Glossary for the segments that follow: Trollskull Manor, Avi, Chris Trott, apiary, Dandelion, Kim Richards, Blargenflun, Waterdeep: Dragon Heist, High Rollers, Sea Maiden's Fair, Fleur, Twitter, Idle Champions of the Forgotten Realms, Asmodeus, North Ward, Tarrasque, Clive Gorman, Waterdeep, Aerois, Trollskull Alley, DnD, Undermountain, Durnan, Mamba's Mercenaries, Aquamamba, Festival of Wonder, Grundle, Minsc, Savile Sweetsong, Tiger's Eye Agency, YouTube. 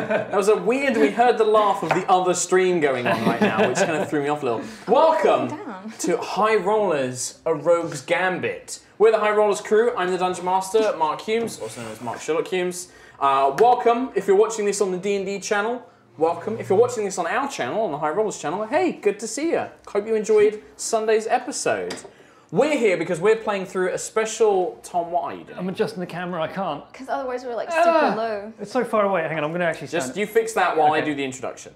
That was a weird, we heard the laugh of the other stream going on right now, which kind of threw me off a little. Welcome to High Rollers, A Rogue's Gambit. We're the High Rollers crew. I'm the Dungeon Master, Mark Hulmes, also known as Mark Sherlock Hulmes. Welcome, if you're watching this on the D&D channel, welcome. If you're watching this on our channel, on the High Rollers channel, hey, good to see you. Hope you enjoyed Sunday's episode. We're here because we're playing through a special Tom Wide. I'm adjusting the camera, I can't. Because otherwise we're like super low. It's so far away. Hang on, I'm going to actually stand. Just you fix that while I do the introduction.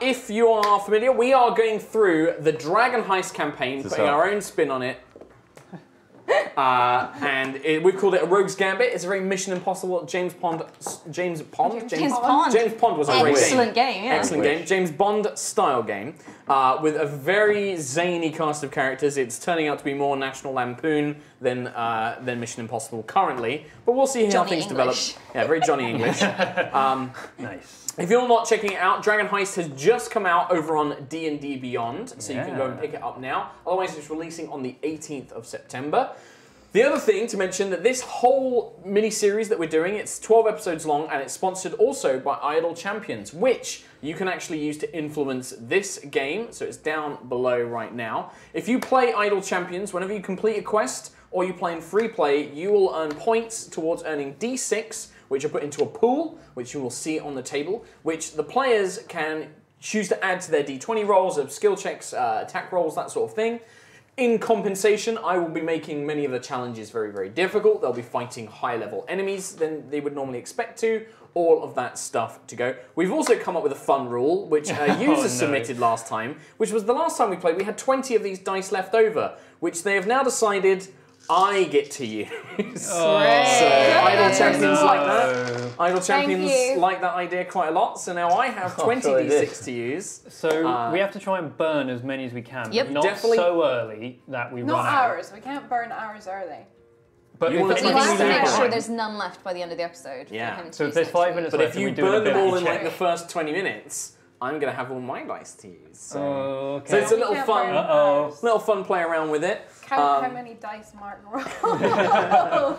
If you are familiar, we are going through the Dragon Heist campaign, putting our own spin on it. We've called it A Rogue's Gambit. It's a very Mission Impossible. James Bond was a great game. Excellent game, yeah. Excellent game. James Bond style game with a very zany cast of characters. It's turning out to be more National Lampoon than Mission Impossible currently, but we'll see how things develop. Yeah, very Johnny English. Nice. If you're not checking it out, Dragon Heist has just come out over on D&D Beyond, so you can go and pick it up now. Otherwise, it's releasing on the 18th of September. The other thing to mention that this whole mini-series that we're doing, it's 12 episodes long, and it's sponsored also by Idle Champions, which you can actually use to influence this game, so it's down below right now. If you play Idle Champions, whenever you complete a quest or you play in free play, you will earn points towards earning D6, which are put into a pool, which you will see on the table, which the players can choose to add to their D20 rolls of skill checks, attack rolls, that sort of thing. In compensation, I will be making many of the challenges very, very difficult. They'll be fighting high-level enemies than they would normally expect to, all of that stuff to go. We've also come up with a fun rule, which users submitted last time, which was the last time we played, we had 20 of these dice left over, which they have now decided I get to use. Oh. So Idle Champions like that. Idle Champions like that idea quite a lot. So now I have 20 D6 to use. So we have to try and burn as many as we can. Yep. But not so early that we run out. Not ours. We can't burn ours early. But you want to make sure there's none left by the end of the episode. Yeah. So if there's 5 minutes left, but if you burn them all in like the first 20 minutes, I'm gonna have all my dice to use. So, okay. So it's a little fun, little fun play around with it. Count how many dice Martin rolled.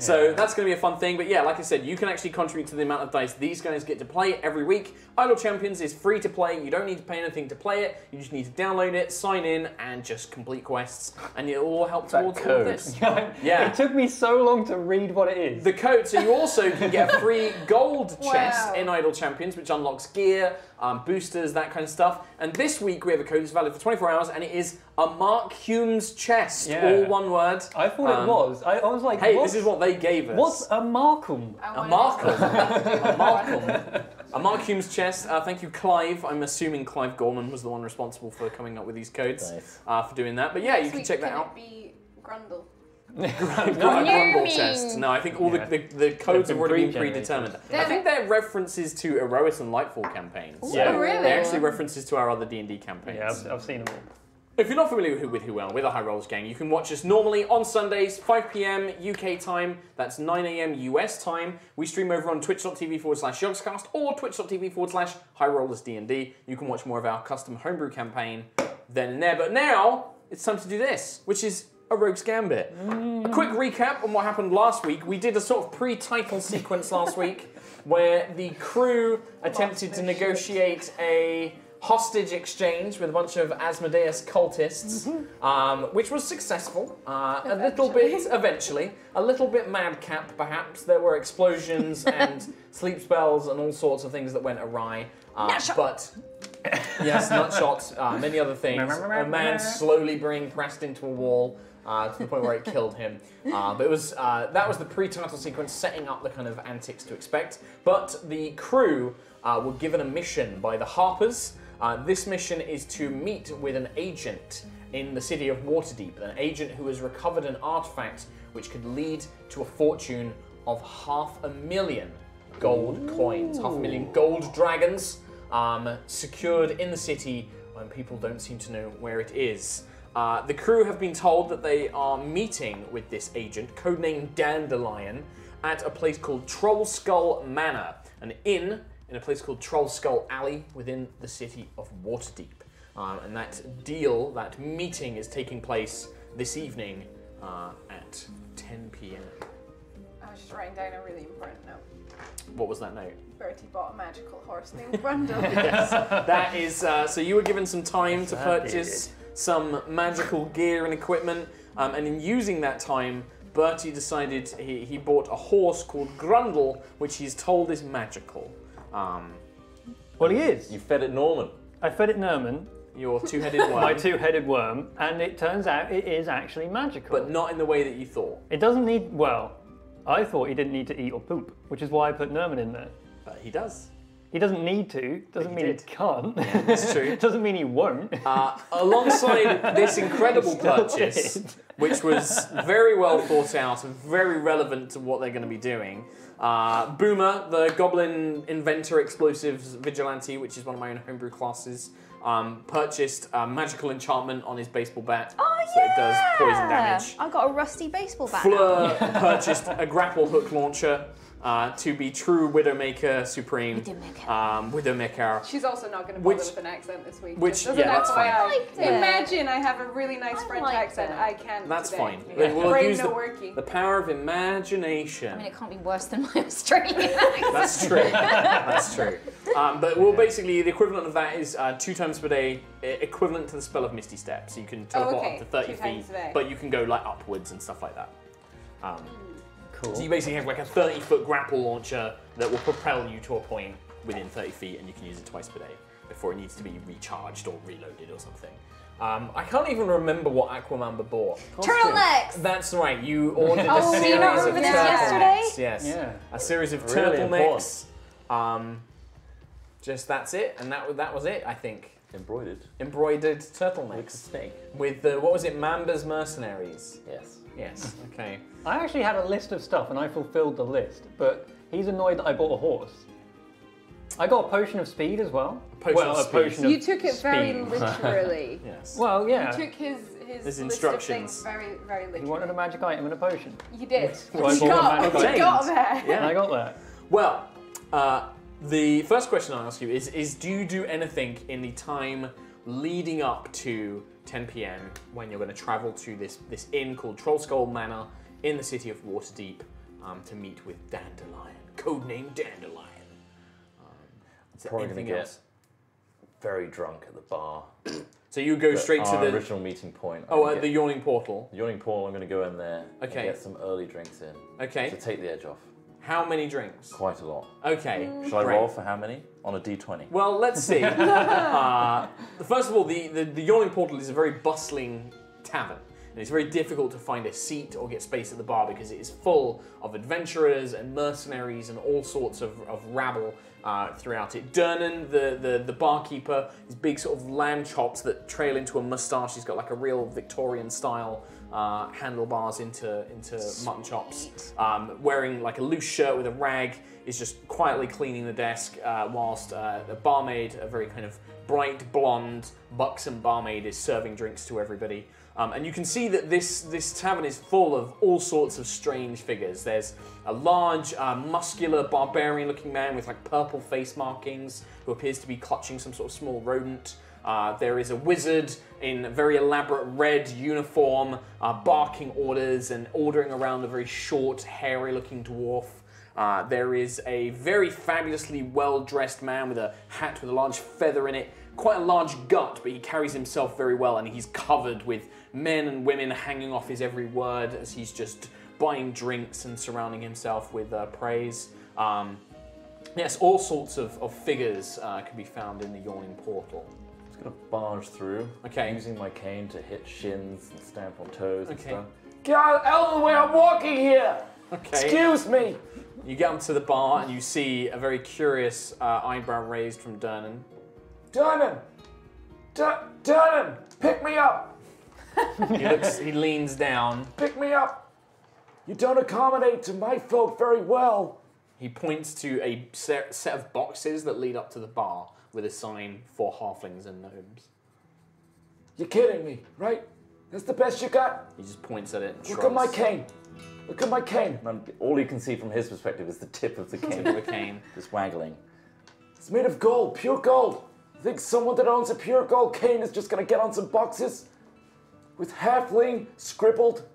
So that's going to be a fun thing, but yeah, like I said, you can actually contribute to the amount of dice these guys get to play every week. Idle Champions is free to play, you don't need to pay anything to play it, you just need to download it, sign in, and just complete quests, and it'll all help towards all this. Yeah. It took me so long to read what it is. The code, so you also can get a free gold chest in Idle Champions, which unlocks gear, boosters, that kind of stuff, and this week we have a code that's valid for 24 hours, and it is a Mark Hulmes chest, all one word. I thought it was. I was like, hey, what? This is what they gave us. What's a Markham? A Markham. A Markham. A Mark Hulmes chest. Thank you, Clive. I'm assuming Clive Gorman was the one responsible for coming up with these codes, for doing that. But yeah, you can check that out. Could it be Grundle? Grundle chest. No, I think all the codes have already been predetermined. I think they're references to Aerois and Lightfall campaigns. Ooh, yeah, really? They're actually references to our other D&D campaigns. Yeah, I've seen them all. If you're not familiar with Who Well, we're the High Rollers gang, you can watch us normally on Sundays, 5 PM UK time, that's 9 AM US time. We stream over on twitch.tv/Yogscast or twitch.tv/High Rollers D&D. You can watch more of our custom homebrew campaign then and there. But now, it's time to do this, which is A Rogue's Gambit. A quick recap on what happened last week. We did a sort of pre-title sequence last week where the crew attempted to negotiate a hostage exchange with a bunch of Asmodeus cultists, which was successful, a little bit eventually, a little bit madcap perhaps. There were explosions and sleep spells and all sorts of things that went awry, but yes, nutshots, many other things. A man slowly being pressed into a wall to the point where it killed him. But it was that was the pre-title sequence setting up the kind of antics to expect. But the crew were given a mission by the Harpers. This mission is to meet with an agent in the city of Waterdeep, an agent who has recovered an artifact which could lead to a fortune of 500,000 gold coins, 500,000 gold dragons, secured in the city when people don't seem to know where it is. The crew have been told that they are meeting with this agent, codenamed Dandelion, at a place called Trollskull Manor, an inn in a place called Trollskull Alley within the city of Waterdeep. And that deal, that meeting, is taking place this evening at 10 p.m. she's writing down a really important note. What was that note? Bertie bought a magical horse named Brundle. Yes, that is, so you were given some time to purchase some magical gear and equipment, and in using that time, Bertie decided he bought a horse called Grundle, which he's told is magical. Well, he is. You fed it Norman. I fed it Norman. Your two-headed worm. My two-headed worm, and it turns out it is actually magical. But not in the way that you thought. It doesn't need, well, I thought he didn't need to eat or poop, which is why I put Norman in there. But he does. He doesn't need to, doesn't mean he can't. Yeah, that's true. Doesn't mean he won't. Alongside this incredible purchase, which was very well thought out and very relevant to what they're going to be doing, Boomer, the goblin inventor explosives vigilante, which is one of my own homebrew classes, purchased a magical enchantment on his baseball bat. Oh, so yeah! It does poison damage. I've got a rusty baseball bat. Fleur purchased a grapple hook launcher to be true Widowmaker Supreme. Widowmaker. Widowmaker. She's also not going to bother with an accent this week. Which, yeah, that's fine. Imagine I have a really nice French accent. I can. That's fine. Yeah. We'll use the power of imagination. I mean, it can't be worse than my Australian accent. That's true. That's true. But we'll basically, the equivalent of that is 2 times per day, equivalent to the spell of Misty Step. So you can teleport up to 30 feet, but you can go like upwards and stuff like that. Cool. So you basically have like a 30-foot grapple launcher that will propel you to a point within 30 feet, and you can use it twice per day before it needs to be recharged or reloaded or something. I can't even remember what Aquamamba bought. Turtlenecks! That's right, you ordered a series of turtlenecks. Yes, yeah. A series of turtlenecks. Just that's it, and that was it, I think. Embroidered turtlenecks. Snake. With the, what was it, Mamba's Mercenaries? Yes. Yes, okay. I actually had a list of stuff and I fulfilled the list, but he's annoyed that I bought a horse. I got a potion of speed as well. A potion of speed. You took it very literally. Yes. Well, yeah. You took his instructions very, very literally. You wanted a magic item and a potion. You did. So I got that. Yeah, I got that. Well, the first question I'll ask you is do you do anything in the time leading up to 10 PM when you're going to travel to this inn called Trollskull Manor in the city of Waterdeep to meet with Dandelion, codenamed Dandelion. Is there anything else? Very drunk at the bar. So you go straight to the original meeting point. At the Yawning Portal. The Yawning Portal. I'm going to go in there. Okay. And get some early drinks in. Okay. To take the edge off. How many drinks? Quite a lot. Okay. Shall I roll for how many? On a d20. Well, let's see. First of all, the Yawning Portal is a very bustling tavern, and it's very difficult to find a seat or get space at the bar because it is full of adventurers and mercenaries and all sorts of rabble throughout it. Durnan, the barkeeper, his big sort of lamb chops that trail into a moustache. He's got like a real Victorian style handlebars into mutton chops. Wearing like a loose shirt with a rag, is just quietly cleaning the desk whilst the barmaid, a very kind of bright blonde buxom barmaid, is serving drinks to everybody. And you can see that this tavern is full of all sorts of strange figures. There's a large, muscular, barbarian-looking man with like purple face markings who appears to be clutching some sort of small rodent. There is a wizard in a very elaborate red uniform, barking orders and ordering around a very short, hairy-looking dwarf. There is a very fabulously well-dressed man with a hat with a large feather in it. Quite a large gut, but he carries himself very well, and he's covered with men and women hanging off his every word as he's just buying drinks and surrounding himself with praise. Yes, all sorts of figures can be found in the Yawning Portal. I'm just going to barge through, using my cane to hit shins and stamp on toes and stuff. Get out of the way, I'm walking here! Okay. Excuse me! You get onto the bar and you see a very curious eyebrow raised from Durnan. Durnan! Durnan! Pick me up! He leans down. Pick me up! You don't accommodate to my folk very well. He points to a set of boxes that lead up to the bar with a sign for halflings and gnomes. You're kidding me, right? That's the best you got? He just points at it and shrugs. Look at my cane! Look at my cane! And all you can see from his perspective is the tip of the cane. Just waggling. It's made of gold, pure gold! You think someone that owns a pure gold cane is just gonna get on some boxes with halfling scribbled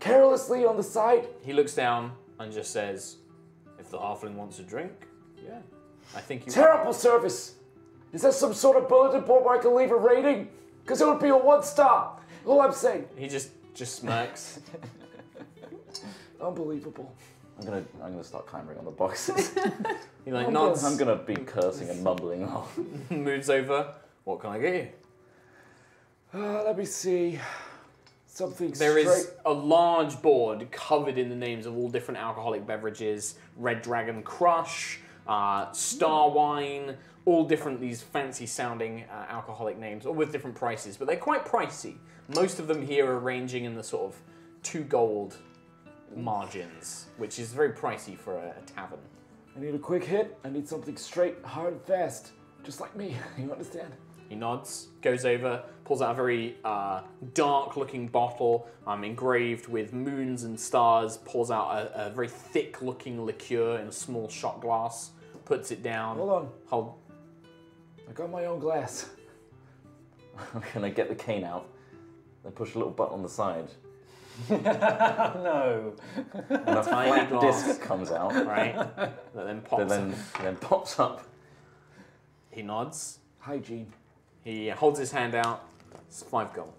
carelessly on the side? He looks down, and just says, if the halfling wants a drink, yeah, I think you Terrible service! Is there some sort of bulletin board where I can leave a rating? Because it would be a 1-star, all I'm saying. He just smirks. Unbelievable. I'm gonna start clambering on the boxes. He like nods. I'm gonna be cursing and mumbling off. Moves over. What can I get you? Let me see. Something straight. There is a large board covered in the names of all different alcoholic beverages. Red Dragon Crush, Star Wine, all different these fancy sounding alcoholic names, all with different prices, but they're quite pricey. Most of them here are ranging in the sort of 2 gold margins, which is very pricey for a tavern. I need a quick hit. I need something straight, hard, and fast, just like me. You understand? He nods, goes over, pulls out a very dark-looking bottle, engraved with moons and stars, pours out a very thick-looking liqueur in a small shot glass, puts it down. Hold on. Hold. I got my own glass. I'm gonna get the cane out, then push a little button on the side. No. And a tiny glass disc comes out, right? That then pops. Then pops up. He nods. Hygiene. He holds his hand out. It's 5 gold.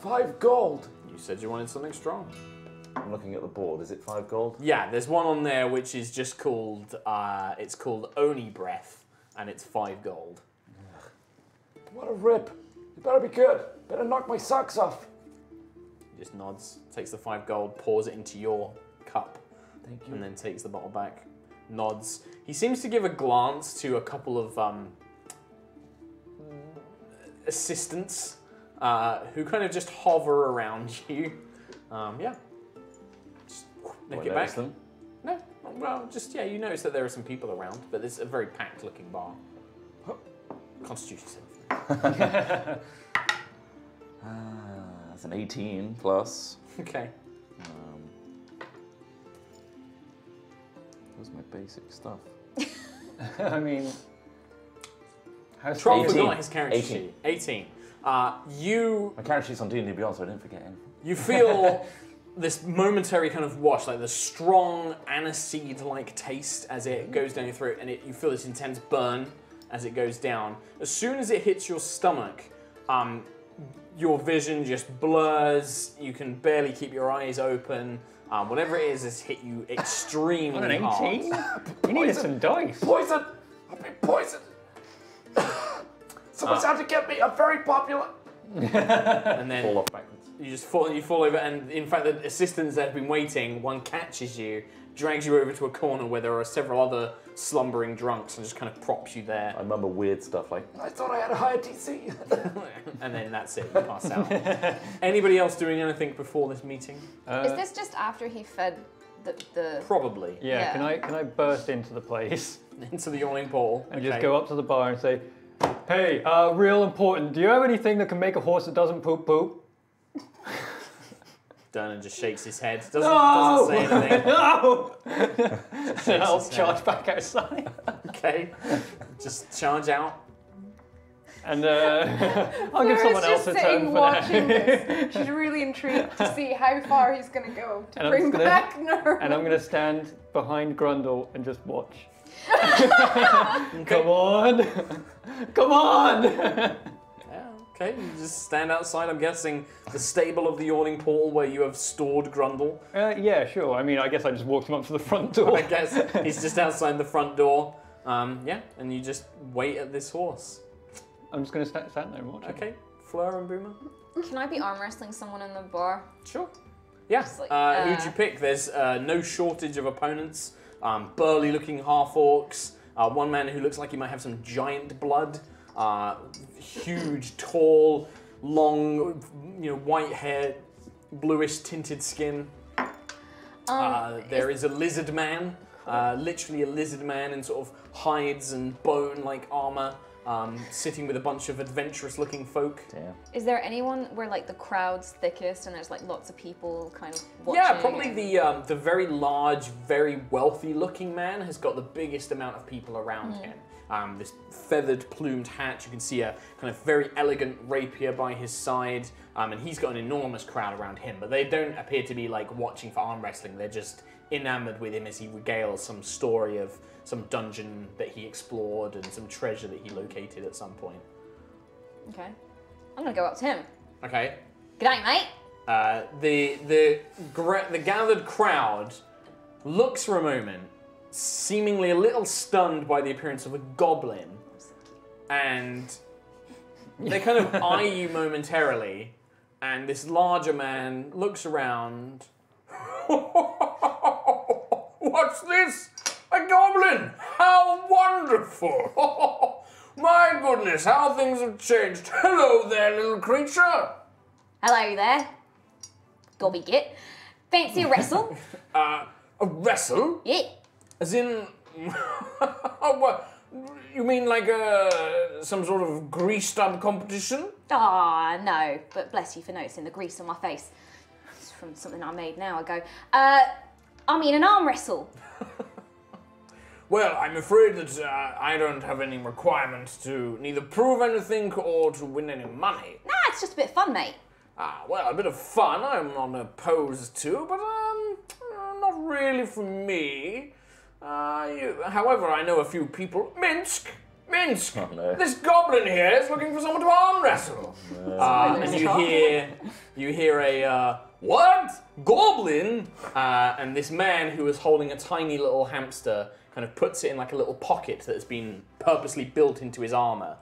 5 gold. You said you wanted something strong. I'm looking at the board. Is it 5 gold? Yeah. There's one on there which is just called. It's called Oni Breath, and it's 5 gold. Ugh. What a rip! It better be good. Better knock my socks off. Just nods, takes the 5 gold, pours it into your cup. Thank you. And then takes the bottle back, nods. He seems to give a glance to a couple of assistants who kind of just hover around you. Yeah. Just nick it back. Them? No, well, just, yeah, you notice that there are some people around, but it's a very packed looking bar. Oh. Constitution save. It's an 18 plus. Okay. Where's my basic stuff? I mean, how's Troll forgot his character 18. Sheet. 18. My character sheet's on D&D Beyond, so I didn't forget anything. You feel this momentary kind of wash, like the strong aniseed-like taste as it goes down your throat, and you feel this intense burn as it goes down. As soon as it hits your stomach, your vision just blurs, you can barely keep your eyes open. Whatever it is has hit you extremely hard. You needed some dice. Poison! I've been poisoned! Someone's out to get me, I'm very popular! And then fall off backwards. You just fall, you fall over, and in fact the assistants that have been waiting, one catches you, drags you over to a corner where there are several other slumbering drunks and just kind of props you there. I remember weird stuff like, I thought I had a higher DC. And then that's it, you pass out. Anybody else doing anything before this meeting? Is this just after he fed the... Probably. Yeah, can I burst into the place? Into the Yawning Portal. And just go up to the bar and say, hey, real important, do you have anything that can make a horse that doesn't poop poop? Durnan just shakes his head. Doesn't say anything. No! And I'll charge back outside. Okay. Just charge out. And I'll give someone else a turn for that. She's really intrigued to see how far he's going to go to bring back Nerf. And I'm going to stand behind Grundle and just watch. Come on! Come on! Okay, you just stand outside, I'm guessing, the stable of the Yawning Portal where you have stored Grundle. Yeah, sure. I mean, I guess I just walked him up to the front door. I guess he's just outside the front door. Yeah, and you just wait at this horse. I'm just going to stand there and watch. Okay, Fleur and Boomer. Can I be arm wrestling someone in the bar? Sure. Yeah, like, who'd you pick? There's no shortage of opponents. Burly looking half-orcs. One man who looks like he might have some giant blood. Huge, tall, long, white hair, bluish tinted skin. There is a lizard man, literally a lizard man in sort of hides and bone-like armor, sitting with a bunch of adventurous-looking folk. Yeah. Is there anyone where like the crowd's thickest and there's like lots of people kind of watching? Yeah, probably the very large, very wealthy-looking man has got the biggest amount of people around him. This feathered, plumed hat. You can see a kind of very elegant rapier by his side, and he's got an enormous crowd around him. But they don't appear to be like watching for arm wrestling. They're just enamored with him as he regales some story of some dungeon that he explored and some treasure that he located at some point. Okay. I'm gonna go up to him. Okay. Good night, mate. The gathered crowd looks for a moment, seemingly a little stunned by the appearance of a goblin, and they kind of eye you momentarily, and this larger man looks around. What's this? A goblin! How wonderful! My goodness, how things have changed. Hello there, little creature. Hello there. Gobbygit. Fancy a wrestle? A wrestle? Yeah. As in, what? You mean like some sort of grease-up competition? Ah, oh, no, but bless you for noticing the grease on my face. It's from something I made an hour ago. I mean an arm wrestle. Well, I'm afraid that I don't have any requirements to neither prove anything or to win any money. Nah, it's just a bit of fun, mate. Ah, well, a bit of fun I'm not opposed to, but not really for me. However, I know a few people. Minsc! Oh, no. This goblin here is looking for someone to arm wrestle. Oh, no. And you hear a, what? Goblin? And this man who is holding a tiny little hamster kind of puts it in like a little pocket that's been purposely built into his armor.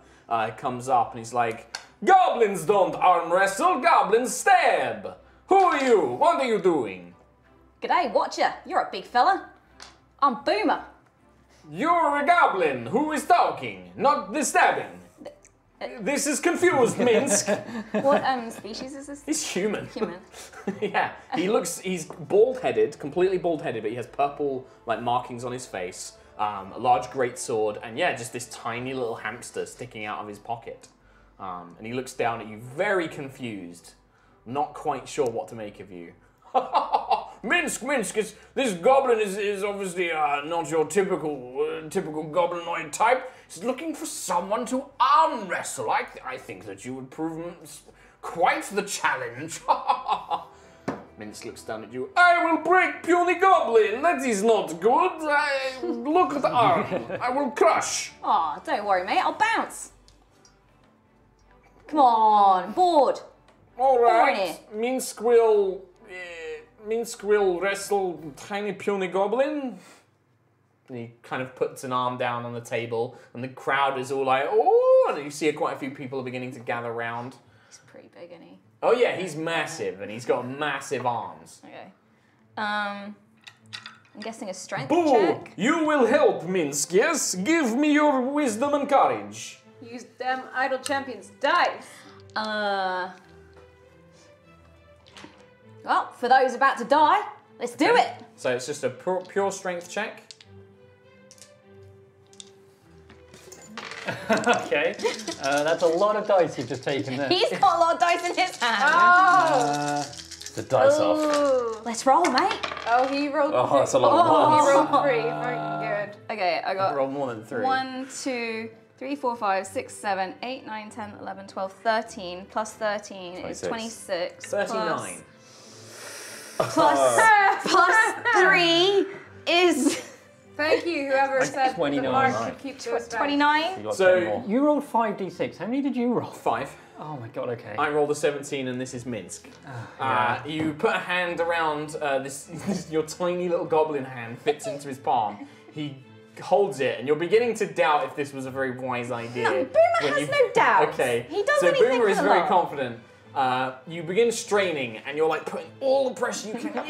Comes up and he's like, goblins don't arm wrestle, goblins stab! Who are you? What are you doing? G'day, Watcher. You're a big fella. I'm Boomer. You're a goblin. Who is talking? Not the stabbing. This is confused, Minsc. What species is this? He's human. Human. Yeah. He looks. He's bald-headed, completely bald-headed, but he has purple like markings on his face. A large greatsword, and yeah, just this tiny little hamster sticking out of his pocket. And he looks down at you, very confused, not quite sure what to make of you. Minsc, this goblin is obviously not your typical goblinoid type. He's looking for someone to arm wrestle. I think that you would prove quite the challenge. Minsc looks down at you. I will break puny goblin. That is not good. Look at the arm. I will crush. Oh, don't worry, mate. I'll bounce. Come on, board. All right. Minsc will. Minsc will wrestle tiny puny goblin. And he kind of puts an arm down on the table, and the crowd is all like, oh, and you see quite a few people are beginning to gather around. He's pretty big, isn't he? Oh yeah, he's massive, and he's got massive arms. Okay. I'm guessing a strength check? You will help, Minsc, yes? Give me your wisdom and courage. Use them Idle Champions dice. Well, for those about to die, let's do it. So it's just a pure strength check. Okay, that's a lot of dice you've just taken there. He's got a lot of dice in his hand. Oh. The dice off. Let's roll, mate. Oh, he rolled three. Oh, that's a lot of ones. He rolled three. Very good. Okay, I got. Roll more than three. 1, 2, 3, 4, 5, 6, 7, 8, 9, 10, 11, 12, 13. Plus 13 26. Is 26. 39. Plus 3 is. Thank you, whoever said 29. The mark keeps to 29. So you rolled 5d6. How many did you roll? 5. Oh my god. Okay. I rolled a 17, and this is Minsc. Yeah. You put a hand around your tiny little goblin hand fits into his palm. He holds it, and you're beginning to doubt if this was a very wise idea. No, Boomer has no doubt. Okay. He does. So Boomer is very confident. You begin straining, and you're like putting all the pressure you can.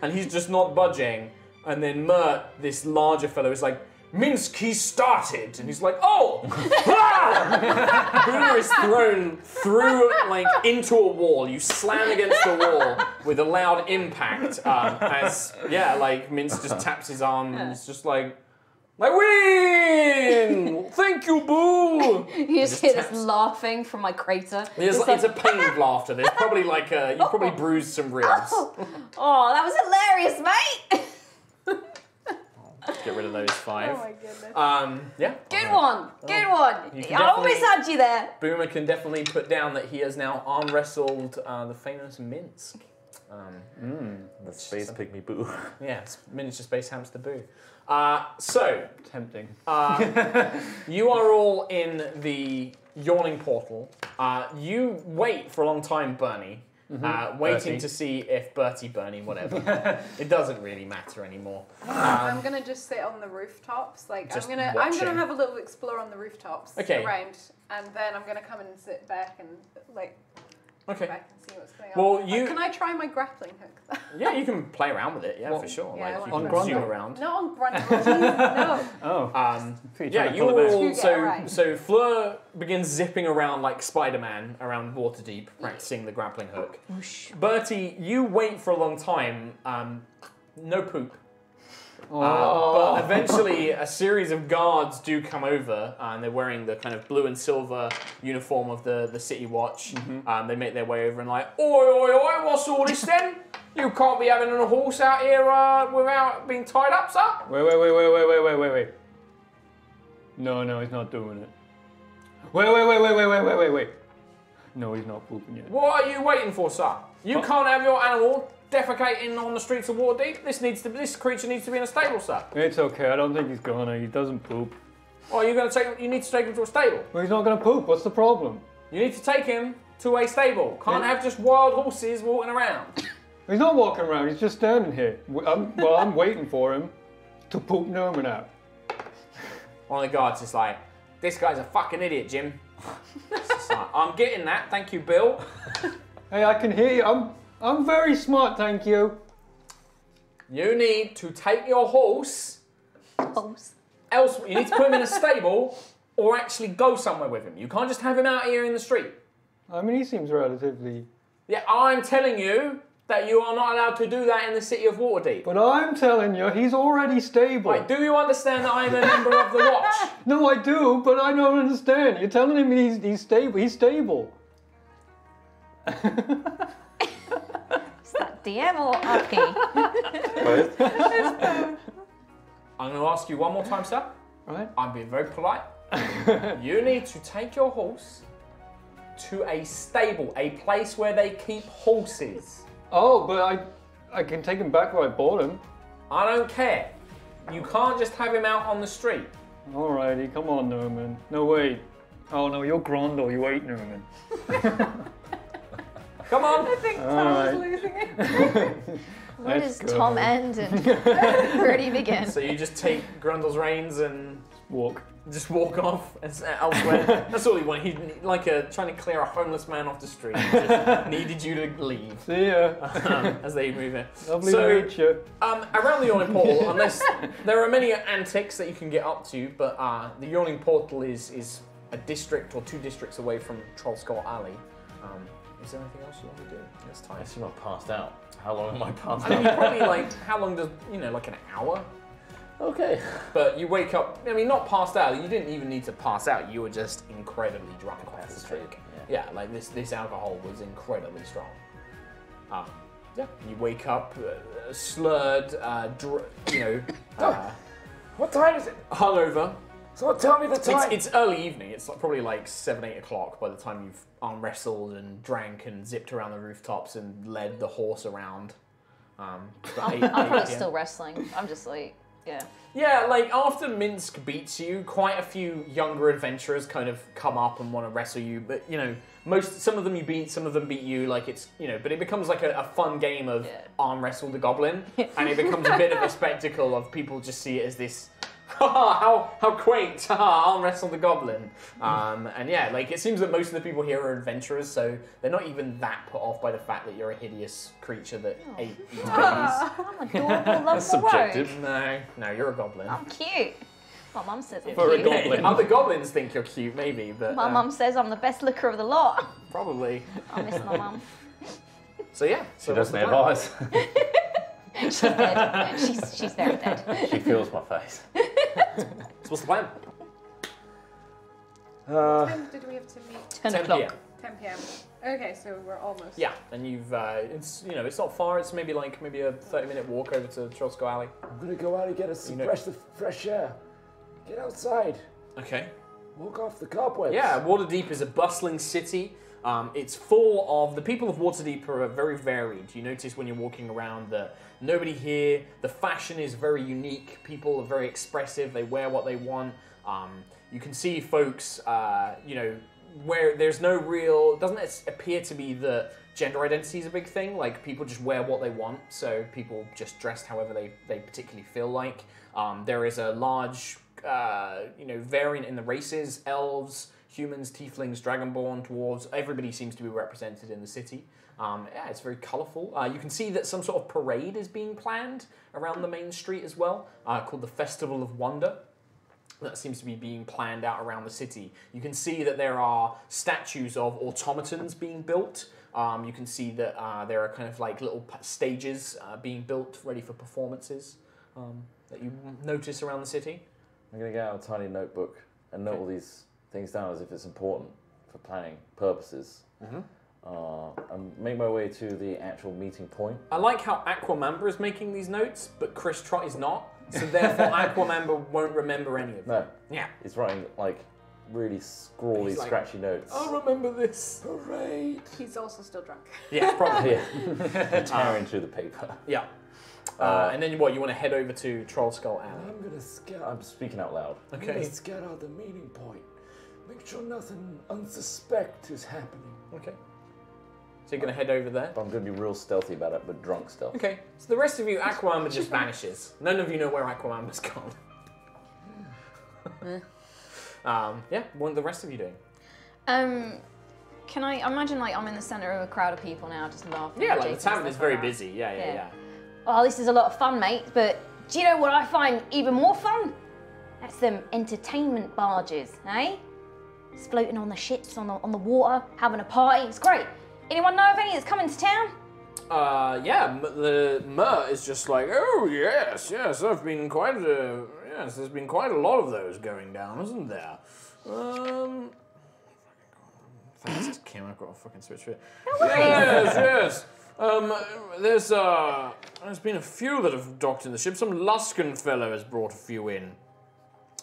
And he's just not budging. And then Mert, this larger fellow, is like, Minsc, he started! And he's like, oh! Boomer is thrown through, like, into a wall. You slam against the wall with a loud impact as, yeah, like, Minsc just taps his arm and is just like, I win! Thank you, Boo! You just hear this laughing from my crater. It's a pained laughter. There's probably, like, you probably bruised some ribs. Oh, that was hilarious, mate! Get rid of those 5. Oh my goodness. Yeah. Good one. Good one. I always had you there. Boomer can definitely put down that he has now arm wrestled the famous Minsc. The space pygmy boo. Yeah, it's miniature space hamster boo. So tempting. You are all in the Yawning Portal. You wait for a long time, Bernie, waiting to see if Bernie, whatever. It doesn't really matter anymore. I'm gonna just sit on the rooftops. Like I'm gonna have a little explore on the rooftops around, and then I'm gonna come and sit back and like. Okay. I can see what's going on. Like, can I try my grappling hook? Yeah, you can play around with it. Yeah, for sure. Yeah, like, you can zoom around. Not on Grundle. No. Yeah, you all. So Fleur begins zipping around like Spider-Man around Waterdeep, practicing the grappling hook. Bertie, you wait for a long time. No poop. But eventually, a series of guards do come over, and they're wearing the kind of blue and silver uniform of the City Watch. They make their way over and like, oi, oi, oi, what's all this then? You can't be having a horse out here without being tied up, sir. Wait. No, he's not doing it. Wait. No, he's not pooping yet. What are you waiting for, sir? You can't have your animal defecating on the streets of Waterdeep. This creature needs to be in a stable, sir. It's okay. I don't think he's gonna. He doesn't poop. Oh, you're gonna take him. You need to take him to a stable. Well, he's not gonna poop. What's the problem? You need to take him to a stable. Can't have just wild horses walking around. He's not walking around. He's just standing here. I'm waiting for him to poop Norman out. One of the guards is like, "This guy's a fucking idiot, Jim." Like, I'm getting that. Thank you, Bill. Hey, I can hear you. I'm very smart, thank you. You need to take your horse. Else, you need to put him in a stable or actually go somewhere with him. You can't just have him out here in the street. I mean, he seems relatively... Yeah, I'm telling you that you are not allowed to do that in the city of Waterdeep. But I'm telling you, he's already stable. Wait, do you understand that I'm a member of the Watch? No, I do, but I don't understand. You're telling him he's stable. He's stable. DM or RP? I'm going to ask you one more time, sir. Right. I'm being very polite. You need to take your horse to a stable, a place where they keep horses. Oh, but I can take him back where I bought him. I don't care. You can't just have him out on the street. Alrighty, come on, Norman. No, wait. Oh, no, you're Grundle. You ain't Norman. Come on! I think Tom's losing it. Where does Tom end and Bertie begin? So you just take Grundle's reins and walk. Just walk off elsewhere. That's all he wanted. He trying to clear a homeless man off the street. He just needed you to leave. See ya. As they move in. Lovely to meet you. Around the Yawning Portal, unless there are many antics that you can get up to, but the Yawning Portal is a district or two districts away from Trollskull Alley. Is there anything else you want to do? It's time. I assume I passed out. How long am I passed out? I mean, probably how long does, an hour? Okay. But you wake up, not passed out. You didn't even need to pass out. You were just incredibly drunk off the streak. Yeah, this alcohol was incredibly strong. Yeah. You wake up, slurred, what time is it? Hungover. So tell me the time. It's early evening. It's probably 7, 8 o'clock by the time you've unwrestled and drank and zipped around the rooftops and led the horse around. I'm probably still wrestling. I'm just yeah. Yeah, after Minsc beats you, quite a few younger adventurers kind of come up and want to wrestle you. But some of them you beat, some of them beat you. But it becomes a fun game of arm wrestle the goblin, and it becomes a bit of a spectacle of people just see it as this. How quaint! I'll wrestle the goblin. And yeah, it seems that most of the people here are adventurers, so they're not even that put off by the fact that you're a hideous creature that ate these babies. I'm adorable, love the work. That's subjective. No, you're a goblin. I'm cute. My mum says I'm cute. For a goblin. Other goblins think you're cute, maybe, but... My mum says I'm the best looker of the lot. Probably. I miss my mum. So yeah. She doesn't have eyes. She's dead. She's very dead. She feels my face. So what's the plan? What time did we have to meet? 10 o'clock. 10 p.m. Okay, so we're almost. Yeah, and you've it's not far. It's maybe a 30-minute walk over to Trollskull Alley. I'm gonna go out and get some fresh air. Get outside. Okay. Walk off the cobwebs. Yeah, Waterdeep is a bustling city. It's full of the people of Waterdeep are very varied. You notice when you're walking around that nobody here, the fashion is very unique. People are very expressive. They wear what they want. You can see folks, you know, where there's no real, doesn't appear to be that gender identity is a big thing. Like, people just wear what they want, so people just dress however they particularly feel like. There is a large, you know, variant in the races, elves, humans, tieflings, dragonborn, dwarves. Everybody seems to be represented in the city. Yeah, it's very colourful. You can see that some sort of parade is being planned around the main street as well, called the Festival of Wonder. That seems to be being planned out around the city. You can see that there are statues of automatons being built. You can see that there are kind of like little stages being built ready for performances that you notice around the city. I'm going to get out a tiny notebook and note all these things down as if it's important for planning purposes. Mm-hmm. And make my way to the actual meeting point. I like how Aquamamba is making these notes, but Chris Trott is not. So therefore, Aquamamba won't remember any of it. No. Yeah. He's writing, like, really scrawly, like, scratchy notes. I'll remember this. Hooray. He's also still drunk. Yeah, probably. Yeah. Tearing through the paper. Yeah. And then what, you want to head over to Trollskull Alley? I'm going to scout. I'm speaking out loud. Okay. I'm going to scout out the meeting point. Make sure nothing unsuspect is happening. Okay. So you're going to head over there? I'm going to be real stealthy about it, but drunk stealth. Okay. So the rest of you, Aquamamba just vanishes. None of you know where Aquamamba's gone. Yeah, what are the rest of you doing? Can I imagine, like, I'm in the centre of a crowd of people now, just laughing. Yeah, like, the tavern is very busy. Yeah. Well, this is a lot of fun, mate, but do you know what I find even more fun? That's them entertainment barges, eh? It's floating on the ships, on the water, having a party. It's great. Anyone know of any that's coming to town? Yeah, the Mirt is just like, oh, yes, there's been quite a lot of those going down, isn't there? Thanks, Kim, I've got a fucking switch for it. No worries. Yes. There's been a few that have docked in the ship. Some Luskan fellow has brought a few in.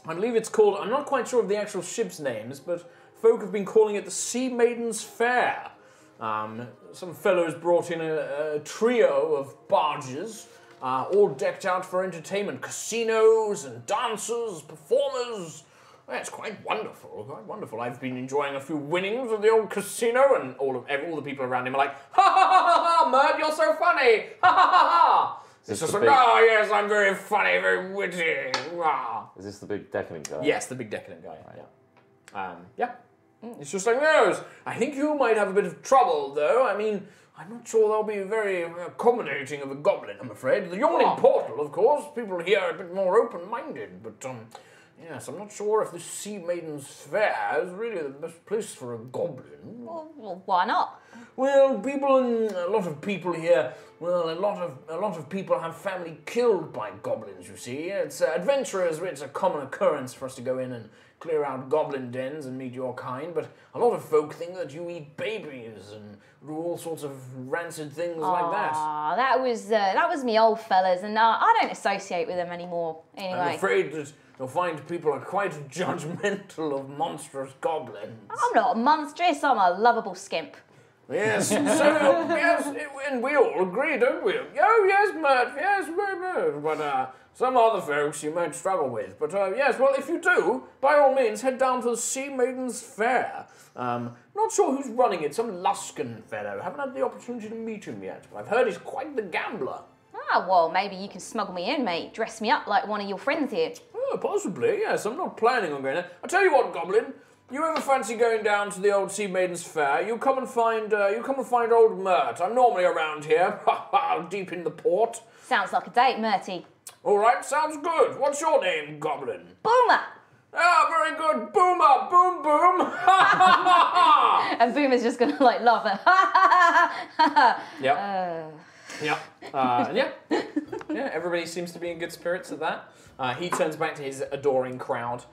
I believe it's called, I'm not quite sure of the actual ship's names, but folk have been calling it the Sea Maiden's Fair. Some fellows brought in a trio of barges, all decked out for entertainment. Casinos and dancers, performers. Yeah, it's quite wonderful, quite wonderful. I've been enjoying a few winnings of the old casino, and all the people around him are like, ha ha ha ha, Merd, you're so funny, ha ha ha ha. It's just like, oh yes, I'm very funny, very witty. Rah. Is this the big decadent guy? Yes, the big decadent guy, right. Yeah. Yeah. It's just like those. I think you might have a bit of trouble, though. I mean, I'm not sure they'll be very accommodating of a goblin, I'm afraid. The Yawning Portal, of course. People here are a bit more open-minded, but, yes, I'm not sure if the Sea Maiden's Fair is really the best place for a goblin. Well, why not? Well, a lot of people have family killed by goblins, you see. It's adventurers, it's a common occurrence for us to go in and clear out goblin dens and meet your kind, but a lot of folk think that you eat babies and do all sorts of rancid things like that. Ah, that was me old fellas, and I don't associate with them anymore, anyway. I'm afraid that you'll find people are quite judgmental of monstrous goblins. I'm not monstrous, I'm a lovable skimp. Yes, so, and we all agree, don't we? Oh, yes, Mert, yes, Mert, but some other folks you might struggle with. But yes, well, if you do, by all means, head down to the Sea Maiden's Fair. Not sure who's running it, some Luskan fellow. Haven't had the opportunity to meet him yet, but I've heard he's quite the gambler. Ah, well, maybe you can smuggle me in, mate. Dress me up like one of your friends here. Oh, possibly, yes. I'm not planning on going there. I'll tell you what, Goblin. You ever fancy going down to the old Sea Maiden's Fair? You come and find old Mert. I'm normally around here, deep in the port. Sounds like a date, Merty. All right, sounds good. What's your name, Goblin? Boomer. Ah, very good, Boomer. Boom, boom. And Boomer's just gonna like laugh at. Yeah. Yeah. Yeah. Everybody seems to be in good spirits at that. He turns back to his adoring crowd,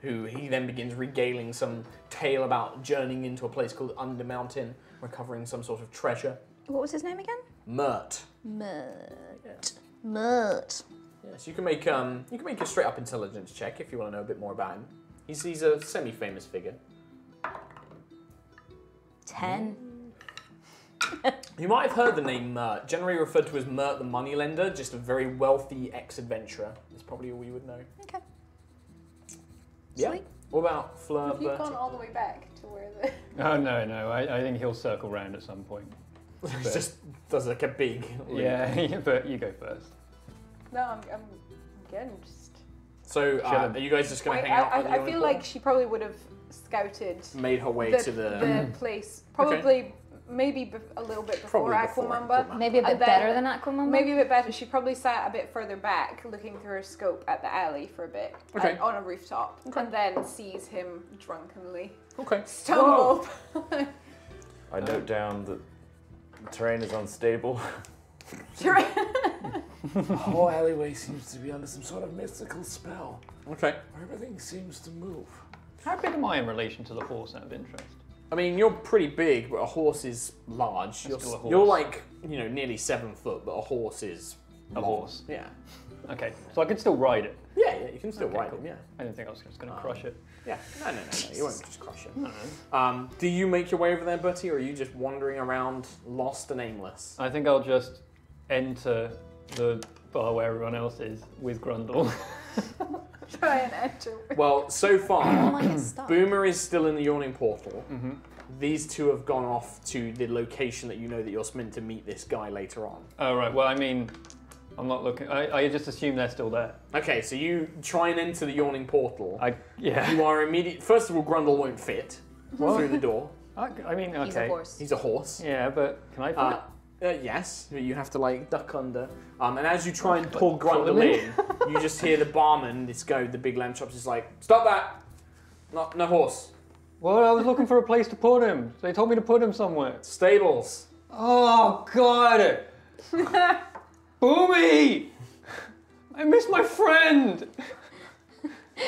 who he then begins regaling some tale about journeying into a place called Undermountain, recovering some sort of treasure. What was his name again? Mirt. Mirt. Mirt. Yes, you can make a straight up intelligence check if you want to know a bit more about him. He's a semi-famous figure. 10. You might have heard the name Mirt, generally referred to as Mirt the Moneylender, just a very wealthy ex-adventurer. That's probably all you would know. Okay. Yeah. Sweet. What about Fleur? Have you gone all the way back to where the... Oh, no, no. I think he'll circle round at some point. He just does like a big... Yeah, but you go first. No, I'm again just... So, are you guys just going to hang out? I feel like she probably would have scouted... Made her way to the place. Probably... Okay. Maybe a little bit before Aquamamba. Maybe a bit better than Aquamamba? Maybe a bit better. She probably sat a bit further back, looking through her scope at the alley for a bit, okay. On a rooftop, okay. And then sees him drunkenly stumble. I note down that the terrain is unstable. The whole alleyway seems to be under some sort of mystical spell. Okay. Everything seems to move. How big am I in relation to the horse, out of interest? I mean, you're pretty big, but a horse is large. You're like, you know, nearly 7 foot, but a horse is a horse. Yeah. Okay, so I can still ride it. Yeah, yeah, you can still ride it. Yeah. I didn't think I was just going to crush it. Yeah. No, you won't just crush it. No. Do you make your way over there, Bertie, or are you just wandering around, lost and aimless? I think I'll just enter the bar where everyone else is with Grundle. Try and enter. Well, so far, Boomer is still in the Yawning Portal. Mm-hmm. These two have gone off to the location that you know that you're meant to meet this guy later on. Oh, right. Well, I mean, I'm not looking. I just assume they're still there. Okay, so you try and enter the Yawning Portal. Yeah. You are immediate. First of all, Grundle won't fit through the door. I mean, okay. He's a horse. He's a horse. Yeah, but can I fit it? Yes, you have to like duck under, and as you try and pull Grundle in, you just hear the barman, this guy with the big lamb chops, is like, "Stop that! No horse." Well, I was looking for a place to put him. They told me to put him somewhere. Stables. Oh God! Boomy! I miss my friend.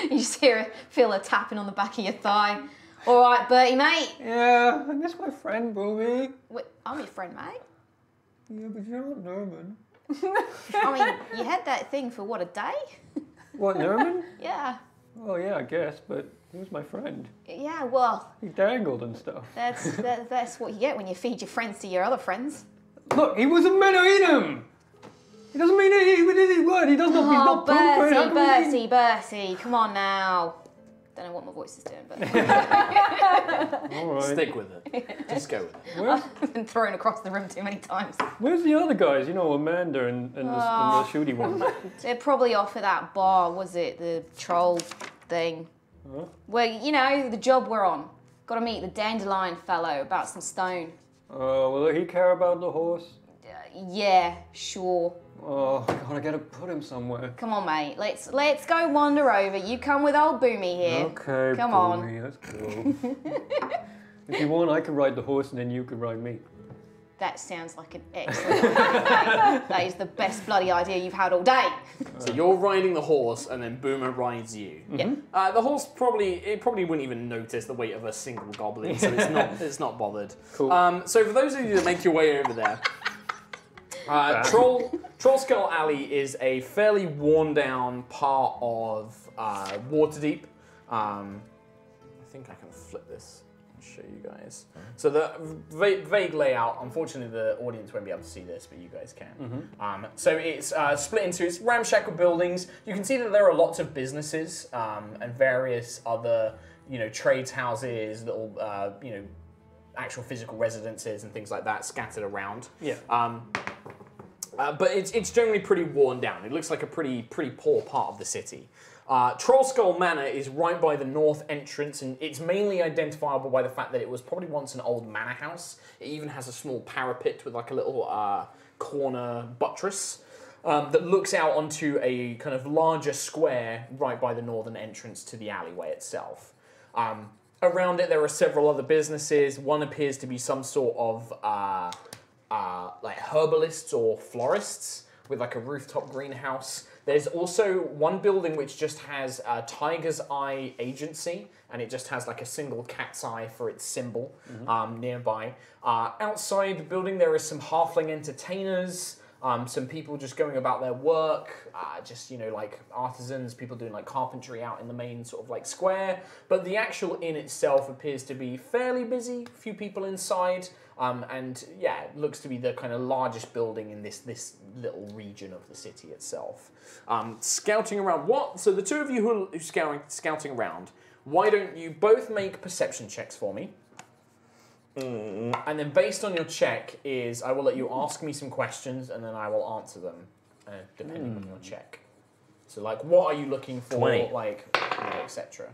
You just feel a tapping on the back of your thigh. All right, Bertie, mate. Yeah, I miss my friend, Boomy. Wait, I'm your friend, mate. Yeah, but you're not Norman. I mean, you had that thing for, what, a day? What, Norman? Yeah. Well, yeah, I guess, but he was my friend. Yeah, well... He dangled and stuff. That's what you get when you feed your friends to your other friends. Look, he wasn't meant to eat him! He doesn't mean he would, he does not mean... Oh, Bertie, come on now. I don't know what my voice is doing, but... All right. Stick with it. Just go with it. I've been thrown across the room too many times. Where's the other guys? You know, Amanda and the shooty ones. They're probably off at that bar, was it? The troll thing. Huh? Well, you know, the job we're on. Got to meet the Dandelion fellow about some stone. Oh, will he care about the horse? Yeah, sure. Oh God, I gotta put him somewhere. Come on, mate. Let's go wander over. You come with old Boomy here. Okay, come Boomy, on. Let's go. If you want, I can ride the horse, and then you can ride me. That sounds like an excellent idea. That is the best bloody idea you've had all day. So you're riding the horse, and then Boomer rides you. Yeah. Mm-hmm. The horse probably wouldn't even notice the weight of a single goblin, so it's not bothered. Cool. So for those of you that make your way over there. Trollskull Alley is a fairly worn-down part of Waterdeep. I think I can flip this and show you guys. So the vague layout, unfortunately the audience won't be able to see this, but you guys can. Mm-hmm. So it's split into its ramshackle buildings. You can see that there are lots of businesses and various other, you know, trades houses, little, you know, actual physical residences and things like that scattered around. Yeah. But it's generally pretty worn down. It looks like a pretty poor part of the city. Trollskull Manor is right by the north entrance, and it's mainly identifiable by the fact that it was probably once an old manor house. It even has a small parapet with like a little corner buttress that looks out onto a kind of larger square right by the northern entrance to the alleyway itself. Around it, there are several other businesses. One appears to be some sort of like herbalists or florists with like a rooftop greenhouse. There's also one building which just has a Tiger's Eye Agency, and it just has like a single cat's eye for its symbol nearby. Outside the building, there is some halfling entertainers. Some people just going about their work, just, you know, like artisans, people doing like carpentry out in the main sort of like square. But the actual inn itself appears to be fairly busy, few people inside, and yeah, it looks to be the kind of largest building in this little region of the city itself. Scouting around, what? So the two of you who are scouting around, why don't you both make perception checks for me? And then based on your check is, I will let you ask me some questions and then I will answer them, depending on your check. So like, what are you looking for, 20. Like, you know, etc.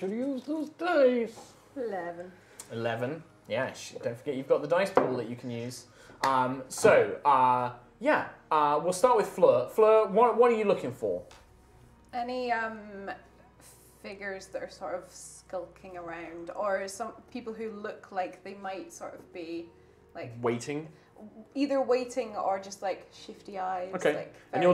Should use those dice. 11. 11, yeah, don't forget you've got the dice pool that you can use. We'll start with Fleur. Fleur, what are you looking for? Any, figures that are sort of skulking around, or some people who look like they might sort of be like waiting, either waiting or just like shifty eyes. Okay, like, and you're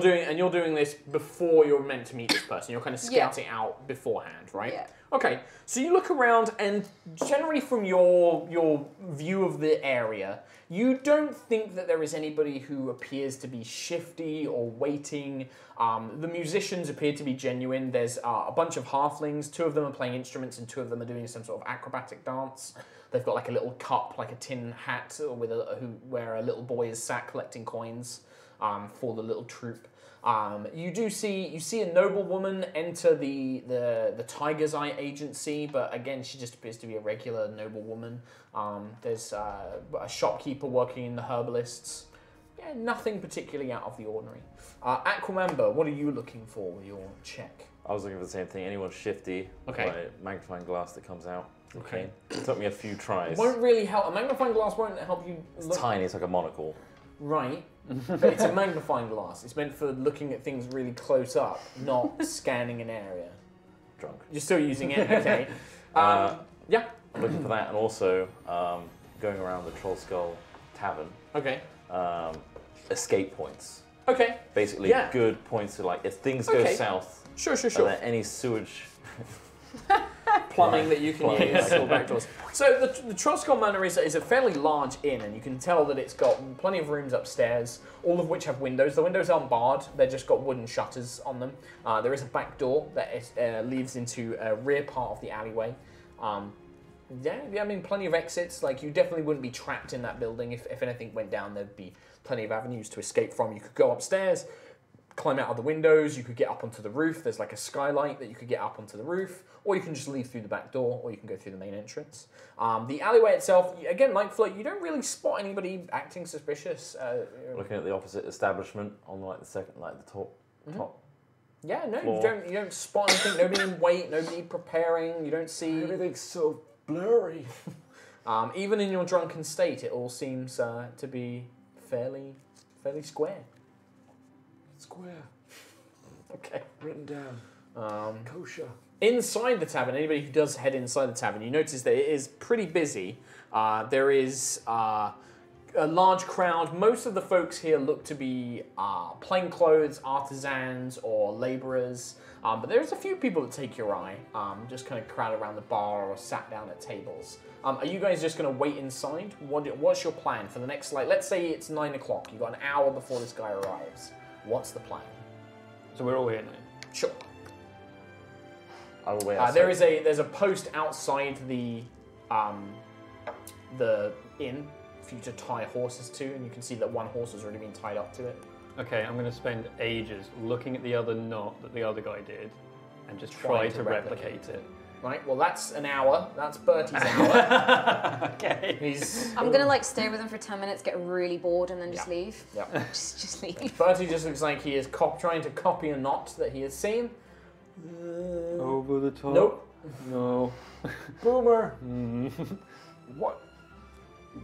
doing this before you're meant to meet this person. You're kind of scouting out beforehand, right? Yeah. Okay, so you look around, and generally from your view of the area, you don't think that there is anybody who appears to be shifty or waiting. The musicians appear to be genuine. There's a bunch of halflings. Two of them are playing instruments, and two of them are doing some sort of acrobatic dance. They've got like a little cup, like a tin hat, where a little boy is sat collecting coins for the little troupe. You see a noblewoman enter the Tiger's Eye Agency, but again, she just appears to be a regular noblewoman. There's a shopkeeper working in the herbalists. Yeah, nothing particularly out of the ordinary. Aquamamba, what are you looking for with your check? I was looking for the same thing. Anyone shifty? Okay. Like a magnifying glass that comes out. Okay. It took me a few tries. It won't really help. A magnifying glass won't help you look. It's tiny. It's like a monocle. Right. But it's a magnifying glass. It's meant for looking at things really close up, not scanning an area. Drunk. You're still using it, okay. Yeah. I'm looking for that, and also going around the Trollskull Tavern. Okay. Escape points. Okay. Basically, good points to, like, if things go south. Sure. Are there any sewage... plumbing that you can use or back doors. So the Trollskull Manor is a fairly large inn, and you can tell that it's got plenty of rooms upstairs, all of which have windows. The windows aren't barred; they've just got wooden shutters on them. There is a back door that leads into a rear part of the alleyway. I mean, plenty of exits. Like, you definitely wouldn't be trapped in that building. If anything went down, there'd be plenty of avenues to escape from. You could go upstairs, climb out of the windows, you could get up onto the roof. There's like a skylight that you could get up onto the roof, or you can just leave through the back door, or you can go through the main entrance. The alleyway itself, again, like Flo, you don't really spot anybody acting suspicious. Looking at the opposite establishment on like the second, like the top. Yeah, no, floor. You don't spot anything. Nobody in wait, nobody preparing. You don't see. Everything's so blurry. Even in your drunken state, it all seems to be fairly square. Square. Okay. Written down. Kosher. Inside the tavern, anybody who does head inside the tavern, you notice that it is pretty busy. There is a large crowd. Most of the folks here look to be plainclothes, artisans, or laborers. But there's a few people that take your eye, just kind of crowd around the bar or sat down at tables. Are you guys just going to wait inside? What's your plan for the next, like, let's say it's 9 o'clock. You've got an hour before this guy arrives. What's the plan? So we're all here now. Sure. I'll wait outside. There's a post outside the inn for you to tie horses to, and you can see that one horse has already been tied up to it. Okay, I'm going to spend ages looking at the other knot that the other guy did, and just try to replicate it. Right, well, that's an hour. That's Bertie's hour. Okay. I'm going to, like, stay with him for 10 minutes, get really bored, and then just leave. Yeah. just leave. Bertie just looks like he is trying to copy a knot that he has seen. Over the top. Nope. No. Boomer.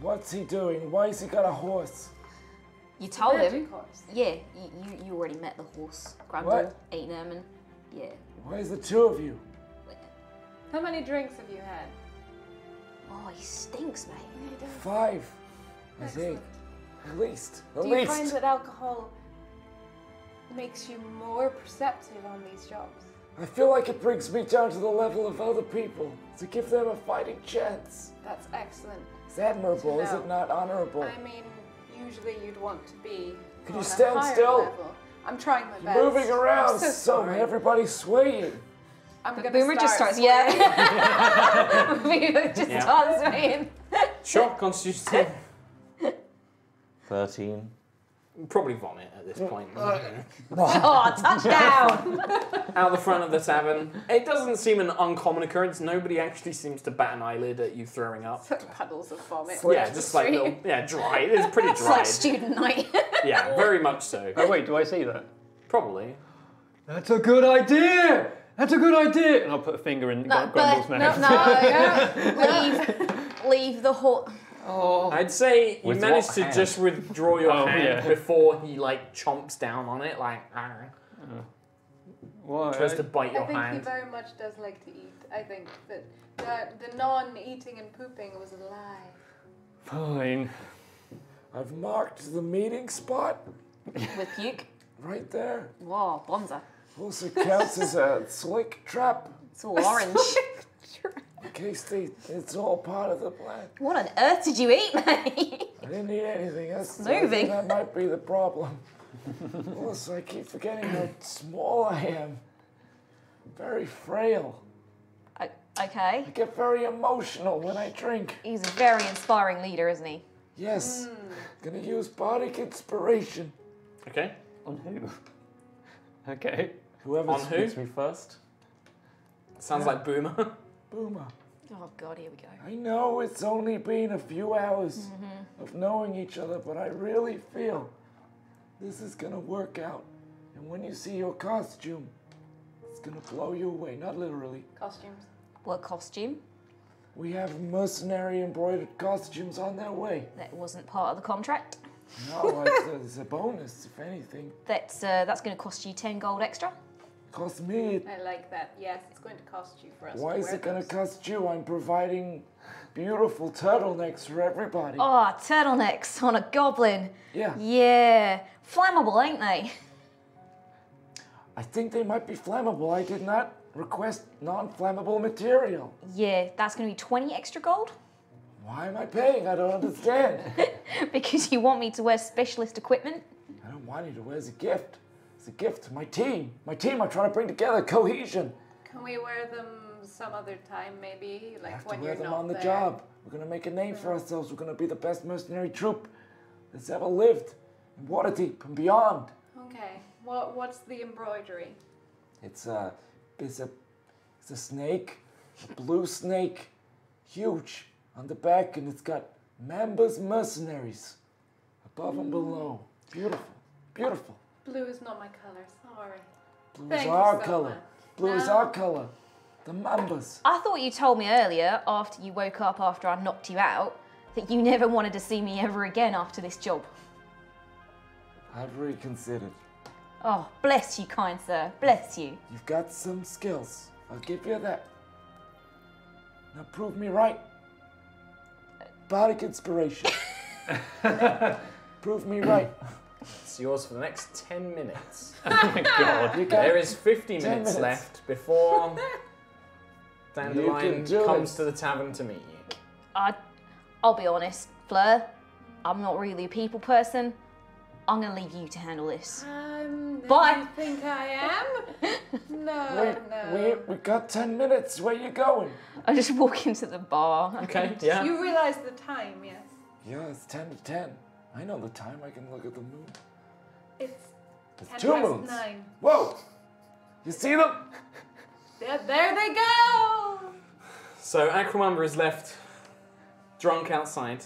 What's he doing? Why has he got a horse? You told him. Horse. Yeah, you already met the horse. Grandal, Aiden Ehrman. Yeah. Where's the two of you? How many drinks have you had? Oh, he stinks, mate. 5, I think. At least. Do you find that alcohol makes you more perceptive on these jobs? I feel like it brings me down to the level of other people, to give them a fighting chance. That's excellent. It's admirable, is it not honorable? I mean, you usually you'd want to be. Can you stand still? Level. I'm trying my best. Moving around, so everybody's swaying. I'm gonna Boomer just starts swaying. Sure, constitution. 13. Probably vomit at this point. Oh, touchdown! Out the front of the tavern. It doesn't seem an uncommon occurrence. Nobody actually seems to bat an eyelid at you throwing up. It's like puddles of vomit. Yeah, just like little, yeah, dry. It's pretty dry. It's like student night. Yeah, very much so. Oh wait, do I see that? Probably. That's a good idea. That's a good idea. And I'll put a finger in Grumble's mouth. No, leave the whole. Oh. I'd say you managed to just withdraw your hand before he like chomps down on it, like tries to bite your hand. I think he very much does like to eat. I think that the non-eating and pooping was a lie. Fine. I've marked the meeting spot with puke right there. Wow, bonza. Also counts as a slick trap. It's all orange. In case it's all part of the plan. What on earth did you eat, mate? I didn't eat anything. That's moving. That might be the problem. Also, I keep forgetting how small I am. Very frail. Okay. I get very emotional when I drink. He's a very inspiring leader, isn't he? Yes. Mm. Gonna use bardic inspiration. Okay. On who? Okay. Whoever speaks me first. Sounds like Boomer. Boomer. Oh God, here we go. I know it's only been a few hours of knowing each other, but I really feel this is gonna work out. And when you see your costume, it's gonna blow you away. Not literally. Costumes. What costume? We have mercenary embroidered costumes on their way. That wasn't part of the contract. No, it's a bonus, if anything. That's gonna cost you 10 gold extra. Cost me. I like that. Yes, it's going to cost you for us. Why is it going to cost you? I'm providing beautiful turtlenecks for everybody. Oh, turtlenecks on a goblin. Yeah. Yeah. Flammable, ain't they? I think they might be flammable. I did not request non-flammable material. Yeah, that's going to be 20 extra gold. Why am I paying? I don't understand. Because you want me to wear specialist equipment? I don't want you to wear as a gift. It's a gift to my team. My team are trying to bring together cohesion. Can we wear them some other time, maybe? Like when you're not there. We have to wear them on the job. We're going to make a name for ourselves. We're going to be the best mercenary troop that's ever lived in Waterdeep and beyond. Okay. What's the embroidery? It's a snake, a blue snake, huge on the back, and it's got Mamba's Mercenaries above and below. Beautiful, beautiful. Blue is not my color, sorry. Blue is our color. Blue is our color. The Mambas. I thought you told me earlier, after you woke up after I knocked you out, that you never wanted to see me ever again after this job. I've reconsidered. Oh, bless you, kind sir. Bless you. You've got some skills. I'll give you that. Now prove me right. Bardic inspiration. Prove me right. It's yours for the next 10 minutes. Oh my God. There is 50 minutes left before Dandelion comes to the tavern to meet you. I'll be honest, Fleur, I'm not really a people person. I'm going to leave you to handle this. Bye. I think I am. No, no. We got 10 minutes. Where you going? I just walk into the bar. Okay, yeah. You realise the time, yes? Yeah, it's 10 to 10. I know the time. I can look at the moon. It's 2 moons. 9. Whoa! You see them? There they go! So Aquamumba is left drunk outside,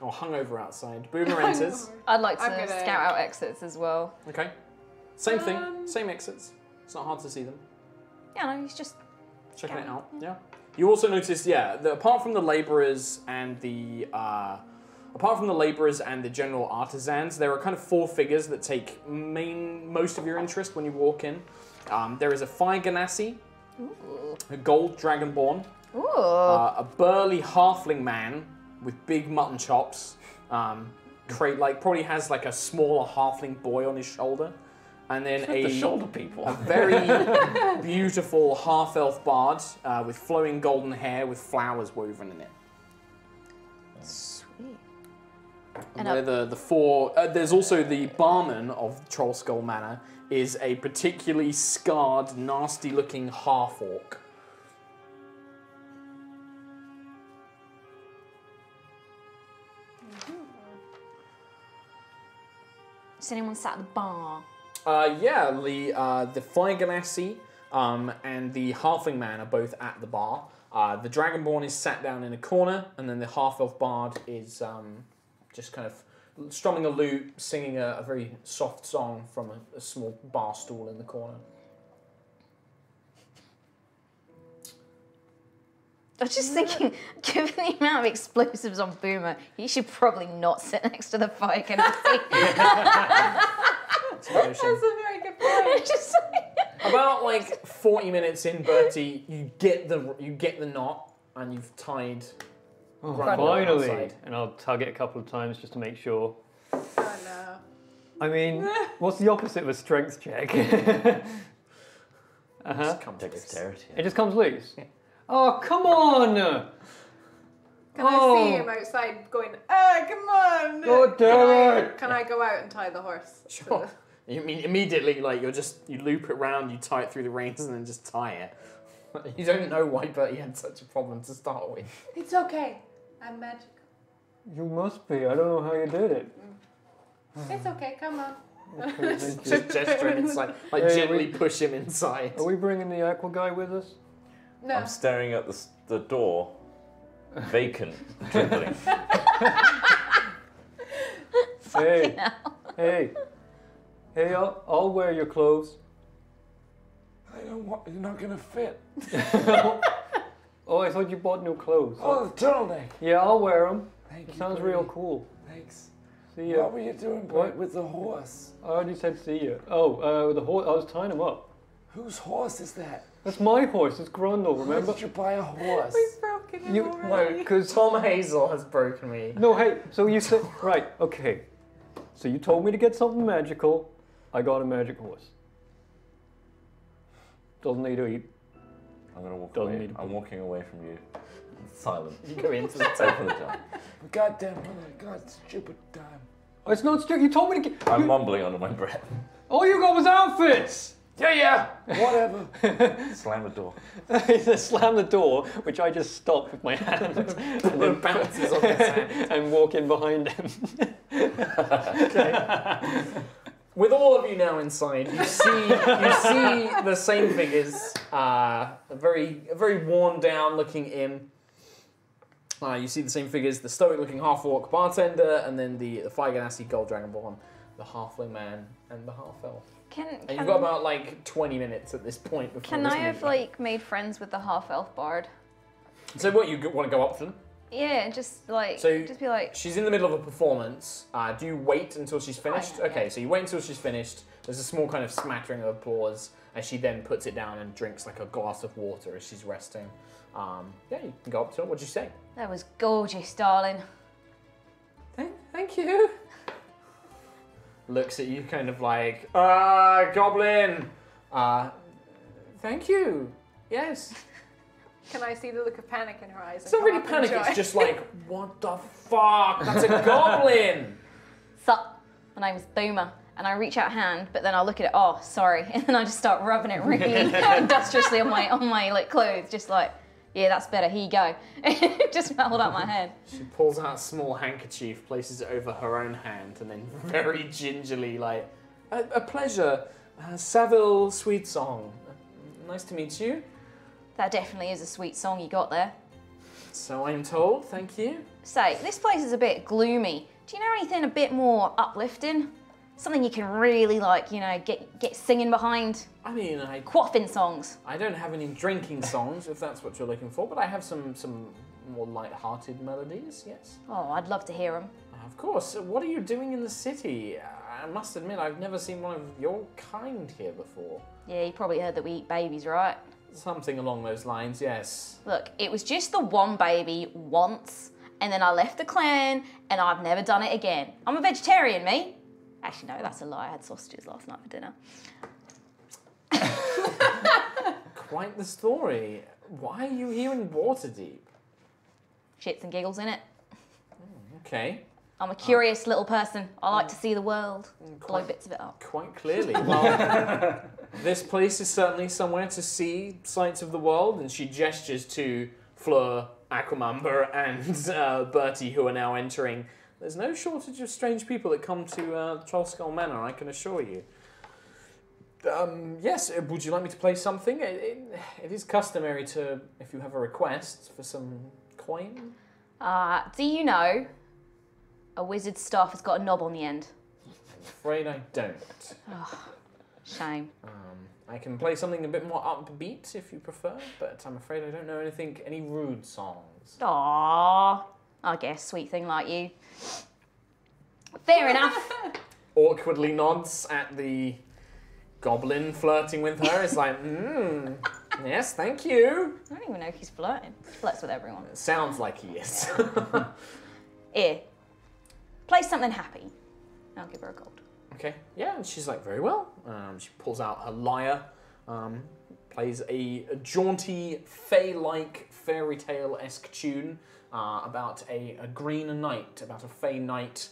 or hungover outside. Boomer enters. I'd like to scout out exits as well. Okay. Same thing. Same exits. It's not hard to see them. Yeah, no, he's just checking it out. Yeah. You also notice, that apart from the labourers and the general artisans, there are kind of 4 figures that take most of your interest when you walk in. There is a Phi Ganassi, a gold dragonborn, a burly halfling man with big mutton chops, probably has like a smaller halfling boy on his shoulder, and then a very beautiful half-elf bard with flowing golden hair with flowers woven in it. And they're the four. There's also the barman of Trollskull Manor is a particularly scarred, nasty-looking half-orc. Mm-hmm. Is anyone sat at the bar? Yeah, the Feiganassi and the Halfling Man are both at the bar. The Dragonborn is sat down in a corner, and then the Half-Elf Bard is just kind of strumming a lute, singing a very soft song from a small bar stool in the corner. I was just thinking, given the amount of explosives on Boomer, he should probably not sit next to the fire. That's a very good point. Just like, about like 40 minutes in, Bertie, you get the knot, and you've tied. Oh, finally! Outside. And I'll tug it a couple of times just to make sure. Oh no! I mean, what's the opposite of a strength check? Just come dexterity. It just comes loose. Yeah. Oh, come on! Can I see him outside going, ah, come on! God damn it! Can I go out and tie the horse? Sure. You mean immediately, like, you loop it round, you tie it through the reins, and then just tie it. You don't know why Bertie had such a problem to start with. It's okay. I'm magical. You must be. I don't know how you did it. Mm. It's okay. Come on. Okay, just gesturing inside. Like, hey, gently push him inside. Are we bringing the aqua guy with us? No. I'm staring at the door. Vacant. Dribbling. Hey, I'll wear your clothes. I don't want, you're not going to fit. Oh, I thought you bought new clothes. Oh, the turtleneck. Yeah, I'll wear them. Thank you. Sounds real cool. Thanks. See ya. What were you doing with the horse? I already said see ya. Oh, with the horse, I was tying him up. Whose horse is that? That's my horse, it's Grundle, remember? Why did you buy a horse? We've broken him already. No, because Tom Hazel has broken me. No, hey, so you said, right, okay. So you told me to get something magical. I got a magic horse. Doesn't need to eat. I'm gonna walk away. I'm walking away from you. It's silent. You go into the table. Goddamn mother, god stupid time. Oh, it's not stupid. You told me to get. I'm mumbling under my breath. All you got was outfits. Yeah. Whatever. Slam the door. Slam the door, which I just stop with my hand and then bounces on his hand and walk in behind him. Okay. With all of you now inside, you see the same figures, very worn down looking in. You see the same figures, the stoic looking half-orc bartender, and then the Feiganassi gold dragonborn, the halfling man, and the half-elf. And you've got about like 20 minutes at this point. Before can this I have like made friends with the half-elf bard? So what, you want to go up to them? Yeah, and just like, so just be like... She's in the middle of a performance. Do you wait until she's finished? Oh, yeah, okay, yeah. So you wait until she's finished. There's a small kind of smattering of applause as she then puts it down and drinks like a glass of water as she's resting. Yeah, you can go up to her. What'd you say? That was gorgeous, darling. Thank you. Looks at you kind of like, goblin. Thank you. Yes. Can I see the look of panic in her eyes? It's not really panic, it's just like, what the fuck? That's a goblin! Sup, my name's Boomer, and I reach out a hand, but then I'll look at it, oh, sorry, and then I just start rubbing it really industriously on my like clothes, just like, yeah, that's better, here you go. Just hold out my head. She pulls out a small handkerchief, places it over her own hand, and then very gingerly like, a pleasure, Savile Sweetsong, nice to meet you. That definitely is a sweet song you got there. So I'm told, thank you. Say, this place is a bit gloomy. Do you know anything a bit more uplifting? Something you can really like, you know, get singing behind? I mean, quaffing songs. I don't have any drinking songs, if that's what you're looking for, but I have some more light-hearted melodies, yes. Oh, I'd love to hear them. Of course. What are you doing in the city? I must admit, I've never seen one of your kind here before. Yeah, you probably heard that we eat babies, right? Something along those lines, yes. Look, it was just the one baby once, and then I left the clan, and I've never done it again. I'm a vegetarian, me. Actually, no, that's a lie. I had sausages last night for dinner. Quite the story. Why are you here in Waterdeep? Shits and giggles in it. Okay. I'm a curious little person. I like to see the world, blow bits of it up. Quite clearly. Well, this place is certainly somewhere to see sights of the world, and she gestures to Fleur, Aquamamba, and Bertie, who are now entering. There's no shortage of strange people that come to Trollskull Manor, I can assure you. Yes, would you like me to play something? It is customary to, if you have a request, for some coin. Do you know a wizard's staff has got a knob on the end? I'm afraid I don't. Oh, shame. I can play something a bit more upbeat if you prefer, but I'm afraid I don't know anything, any rude songs. Aww, I guess, sweet thing like you. Fair enough. Awkwardly nods at the goblin flirting with her. It's like, yes, thank you. I don't even know if he's flirting. He flirts with everyone. It sounds like he is. Here, play something happy. I'll give her a gold. Okay, yeah, and she's like, very well. She pulls out her lyre, plays a jaunty, fae-like, fairy tale-esque tune about a green knight, about a fae knight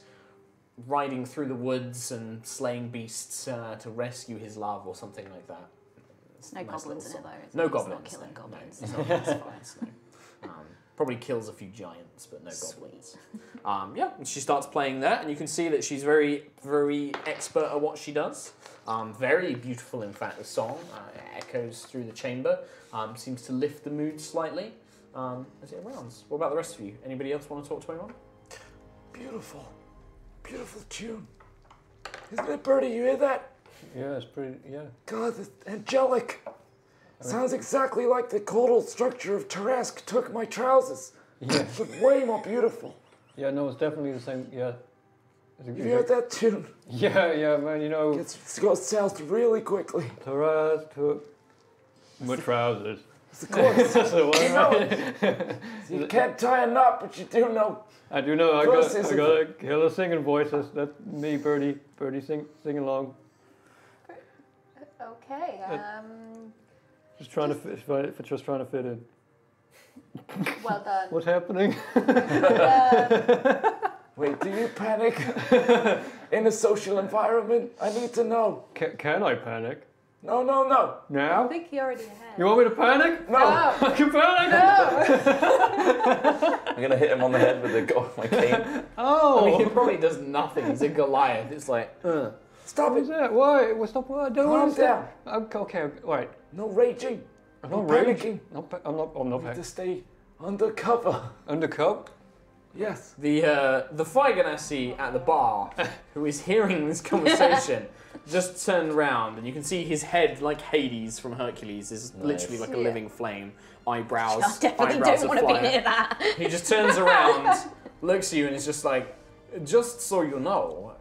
riding through the woods and slaying beasts to rescue his love or something like that. It's no nice goblins in it, though. No goblins. It's not killing goblins. No, it's not, no. Probably kills a few giants, but no goblins. Yeah, and she starts playing that, and you can see that she's very, very expert at what she does. Very beautiful, in fact, the song. It echoes through the chamber. Seems to lift the mood slightly as it rounds. What about the rest of you? Anybody else want to talk to anyone? Beautiful. Beautiful tune. Isn't it, Bertie? You hear that? Yeah, it's pretty, yeah. God, it's angelic. Sounds exactly like the caudal structure of Tarrasque took my trousers. Yeah. But way more beautiful. Yeah, no, it's definitely the same, yeah. You heard that tune? Yeah, yeah, man, you know. It goes south really quickly. Tarrasque took my trousers. It's the course. You know it. You can't tie a knot, but you do know. I do know, I got a killer singing voices. That's me, Bertie. Bertie, sing along. Okay, Just trying to fit in. Well done. What's happening? Wait, do you panic in a social environment? I need to know. Can I panic? No, no, no. Now? I think you already have. You want me to panic? No. I can panic? No. I'm going to hit him on the head with my cane. Oh. I mean, he probably does nothing. He's a Goliath. It's like, Stop it. That? Why? Stop what? I don't understand. Calm down. Okay, wait. No raging. I'm not panicking. I'm not panicking. I need to stay undercover. Undercover? Yes. The Feiganassi at the bar, who is hearing this conversation, just turned round, and you can see his head, like Hades from Hercules, is literally like a living flame. Eyebrows. I definitely don't want to be near that. He just turns around, looks at you, and is just like, just so you know,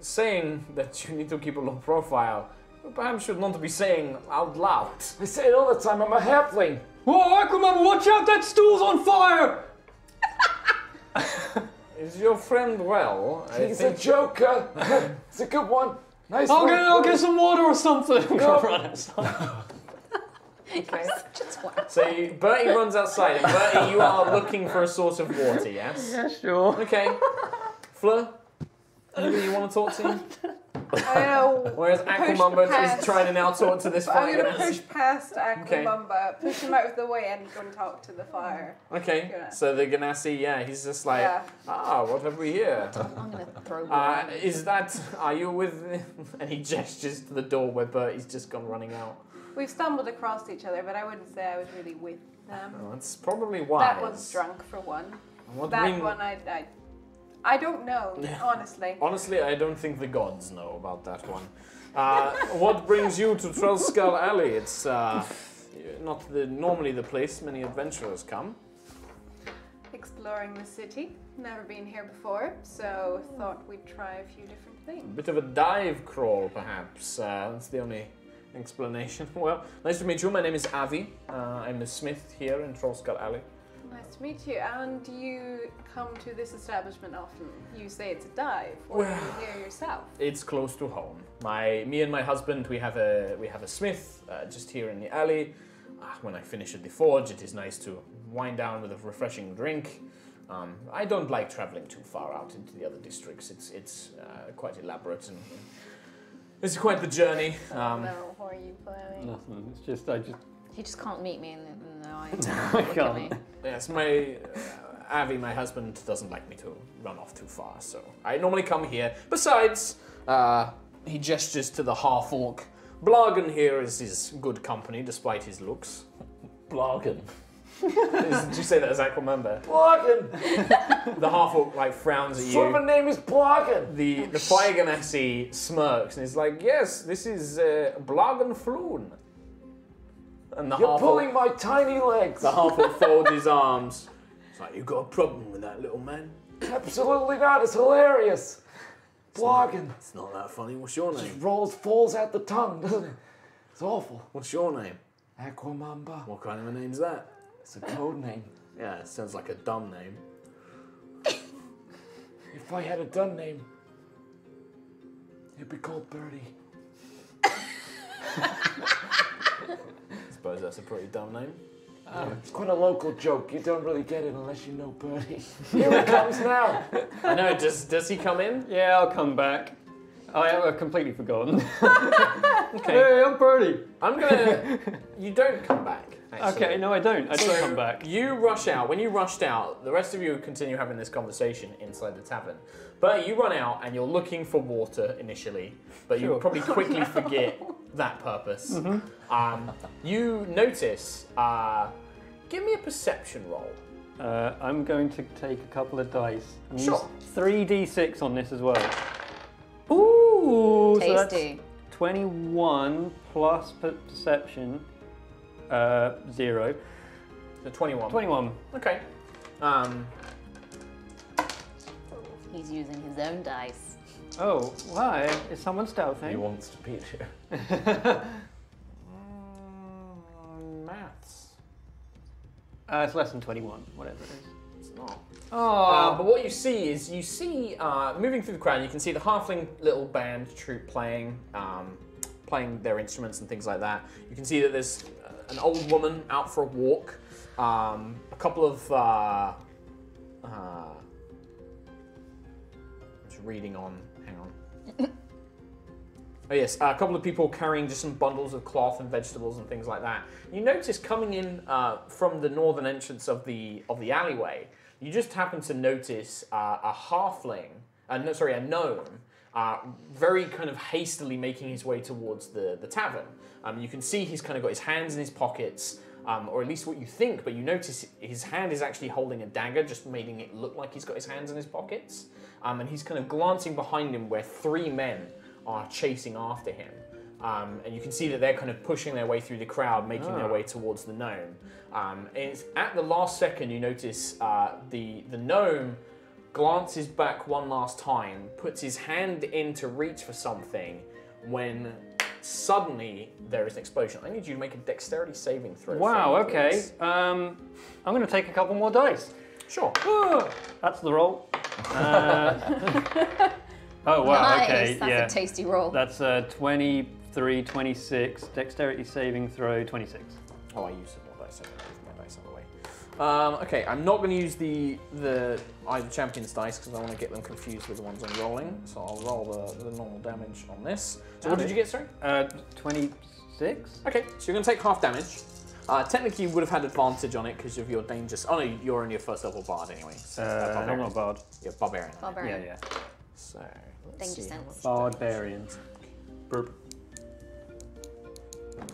saying that you need to keep a low profile, perhaps should not be saying out loud. I say it all the time, I'm a halfling. Whoa, Aquaman, watch out, that stool's on fire! Is your friend well? He's a joker. It's a good one. Nice one. I'll get some water or something. No. Okay. So Bertie runs outside, and Bertie, you are looking for a source of water, yes? Yeah, sure. Okay. Fleur, anybody you want to talk to? Whereas Aquamumba is trying to now talk to this fire. I'm going to push past Aquamumba, push him out of the way, and go and talk to the fire. Okay, so the Ganassi, he's just like, what have we here? I'm going to throw one. Are you with... And he gestures to the door where Bertie's just gone running out. We've stumbled across each other, but I wouldn't say I was really with them. Oh, that's probably why. That one's drunk, for one. I don't know, honestly. Honestly, I don't think the gods know about that one. What brings you to Trollskull Alley? It's not normally the place many adventurers come. Exploring the city. Never been here before, so thought we'd try a few different things. A bit of a dive crawl, perhaps. That's the only explanation. Well, nice to meet you. My name is Avi. I'm a smith here in Trollskull Alley. Nice to meet you. And you come to this establishment often. You say it's a dive, or you hear yourself. It's close to home. Me and my husband, we have a smith just here in the alley. When I finish at the forge, it is nice to wind down with a refreshing drink. I don't like traveling too far out into the other districts. It's quite elaborate and it's quite the journey. What are you planning? Nothing. It's just He just can't meet me, and now I can't. Yes, Avi, my husband, doesn't like me to run off too far, so I normally come here. Besides, he gestures to the half-orc. Blargen here is his good company, despite his looks. Blargen? Did you say that as I can remember? Blargen! The half-orc like frowns at you. Sort of a name is Blargen! The fire ganassi smirks and is like, yes, this is Blargenflun. And the You're pulling my tiny legs! The half-orc folds his arms. It's like, you got a problem with that, little man? Absolutely not, it's hilarious! Blargen! It's not that funny, what's your name? It just falls out the tongue, doesn't it? It's awful. What's your name? Aquamamba. What kind of a name's that? It's a code name. Yeah, it sounds like a dumb name. If I had a dumb name, it'd be called Birdie. I suppose that's a pretty dumb name. Yeah. It's quite a local joke. You don't really get it unless you know Birdie. Here he comes now. I know. Does he come in? Yeah, I'll come back. I've completely forgotten. Okay. Hey, I'm Birdie. You don't come back. Actually. Okay, no, I don't. I don't come back. You rush out. When you rushed out, the rest of you continue having this conversation inside the tavern. But you run out and you're looking for water initially, but you probably quickly forget that purpose. Mm-hmm. You notice. Give me a perception roll. I'm going to take a couple of dice. Sure. 3d6 on this as well. Ooh, tasty. So that's 21 plus perception, 0. So 21. 21. Okay. He's using his own dice. Oh, why? Is someone stealthing? He wants to beat you. Maths. It's less than 21, whatever it is. Oh. But what you see, moving through the crowd, you can see the halfling little band troupe playing, playing their instruments and things like that. You can see that there's an old woman out for a walk, a couple of. I'm just reading on. Hang on. Oh yes, a couple of people carrying just some bundles of cloth and vegetables and things like that. You notice coming in from the northern entrance of the alleyway. You just happen to notice a halfling, a gnome, very kind of hastily making his way towards the tavern. You can see he's kind of got his hands in his pockets, or at least what you think, but you notice his hand is actually holding a dagger, just making it look like he's got his hands in his pockets. And he's kind of glancing behind him where three men are chasing after him. And you can see that they're kind of pushing their way through the crowd, making their way towards the gnome. And it's at the last second you notice the gnome glances back one last time, puts his hand in to reach for something, when suddenly there is an explosion. I need you to make a dexterity saving throw. Wow, okay. I'm going to take a couple more dice. Sure. That's the roll. Oh, wow, nice. Okay. That's a tasty roll. That's 23, 26, dexterity saving throw, 26. Oh, I used some more dice, out of the way. Okay, I'm not going to use the Idle Champions dice because I want to get them confused with the ones I'm rolling. So I'll roll the normal damage on this. So what did you get, sorry? 26. Okay, so you're going to take half damage. Technically, you would have had advantage on it because of your danger. Oh, no, you're only a first level bard anyway. So I'm not a bard. You're barbarian. Barbarian. Yeah. So, let's see. Barbarian. Burp. Try to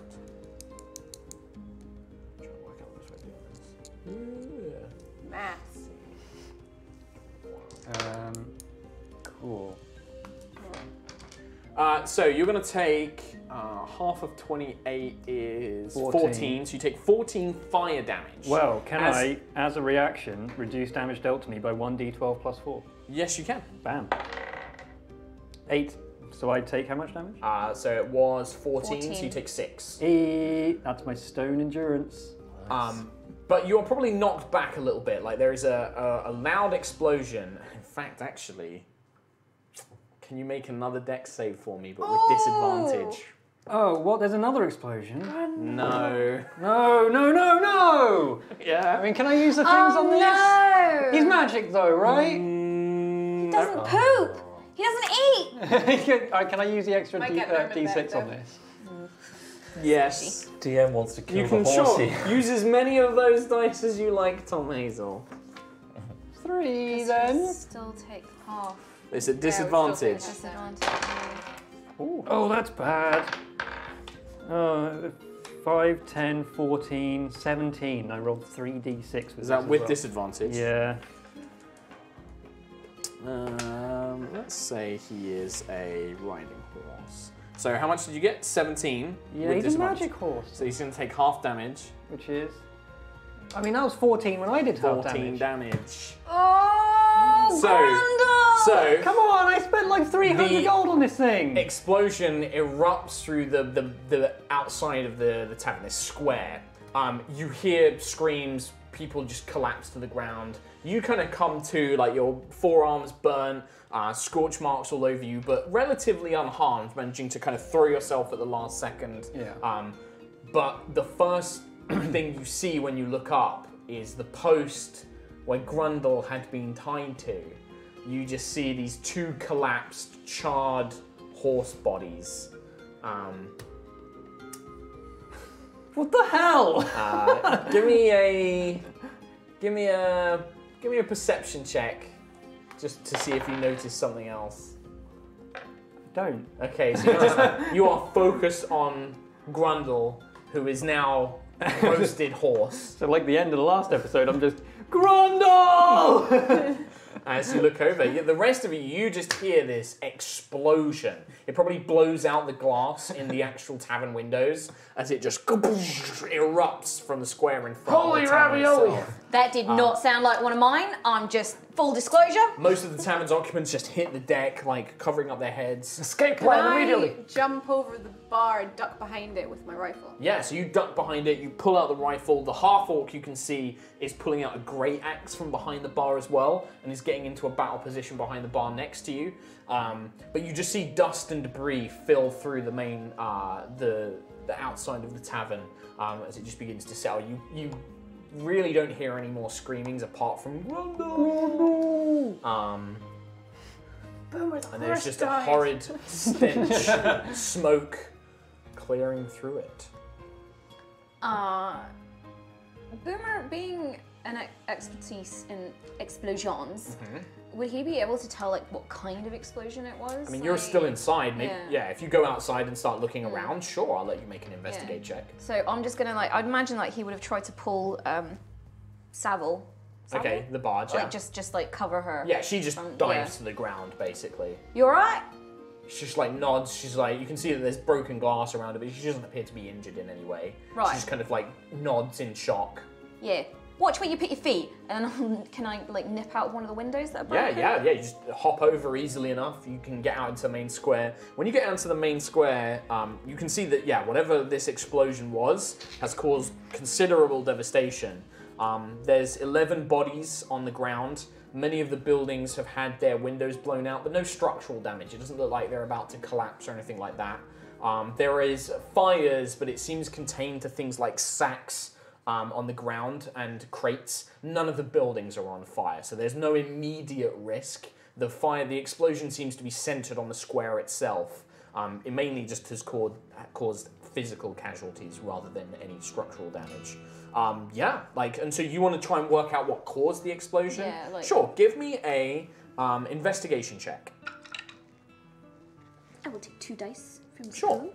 work out which way to do this. Maths. Cool. So you're going to take half of 28 is 14. So you take 14 fire damage. Well, as a reaction, reduce damage dealt to me by 1d12 plus 4? Yes, you can. Bam. 8. So I take how much damage? So it was 14, so you take 6. That's my stone endurance. Nice. But you're probably knocked back a little bit. Like there is a loud explosion. In fact, actually, can you make another dex save for me, but with disadvantage? Oh, what? There's another explosion? No. No. Yeah. I mean, can I use the things on this? No! He's magic though, right? Mm, he doesn't poop. He doesn't eat. Can I use the extra D6 on this? Yes. DM wants to kill the horsey. Sure. Use as many of those dice as you like, Tom Hazel. 3 then. Still take half. It's at disadvantage. Ooh. Oh, that's bad. 5, 10, 14, 17. I rolled 3d6 with Is that with disadvantage? Yeah. Let's say he is a riding horse. So how much did you get? 17. Yeah, he's a magic horse. So he's going to take half damage. Which is? I mean, that was 14 when I did half damage. 14 damage. Oh, so come on, I spent like 300 gold on this thing. Explosion erupts through the outside of the town, this square. You hear screams, people just collapse to the ground. You kind of come to, like, your forearms burn, scorch marks all over you, but relatively unharmed, managing to kind of throw yourself at the last second. Yeah. But the first thing you see when you look up is the post where Grundle had been tied to. You just see these 2 collapsed, charred horse bodies. What the hell? Give me a perception check, just to see if you notice something else. Don't. Okay, so you are focused on Grundle, who is now a roasted horse. So like the end of the last episode, I'm just, Grundle! As you look over, the rest of you just hear this explosion. It probably blows out the glass in the actual tavern windows as it just erupts from the square in front of the tavern itself. That did not sound like one of mine. I'm just, full disclosure. Most of the tavern's occupants just hit the deck, like covering up their heads. Escape plan immediately. Jump over the bar and duck behind it with my rifle. Yeah, so you duck behind it, you pull out the rifle. The half-orc you can see is pulling out a great axe from behind the bar as well, and is getting into a battle position behind the bar next to you. But you just see dust and debris fill through the main, the outside of the tavern as it just begins to settle. You really don't hear any more screamings apart from Grundle. And there's just a horrid stench, smoke clearing through it. Boomer, being an expertise in explosions, would he be able to tell like what kind of explosion it was? I mean, you're still inside. Maybe, yeah, if you go outside and start looking around, sure, I'll let you make an investigate check. So I'm just gonna like, I'd imagine like he would have tried to pull Savile. Okay, the barge. Like just like cover her. Yeah, she just dives to the ground basically. You all right? She just like nods. She's like, you can see that there's broken glass around her, but she doesn't appear to be injured in any way. Right. She just kind of like nods in shock. Yeah. Watch where you put your feet, and can I like nip out one of the windows that are broken? Yeah. You just hop over easily enough. You can get out into the main square. When you get out into the main square, you can see that whatever this explosion was has caused considerable devastation. There's 11 bodies on the ground. Many of the buildings have had their windows blown out, but no structural damage. It doesn't look like they're about to collapse or anything like that. There is fires, but it seems contained to things like sacks on the ground and crates. None of the buildings are on fire, so there's no immediate risk. The explosion seems to be centered on the square itself. It mainly just has caused physical casualties rather than any structural damage. And so you want to try and work out what caused the explosion? Yeah, like... Sure, give me a investigation check. I will take 2 dice from the Sure. Phone.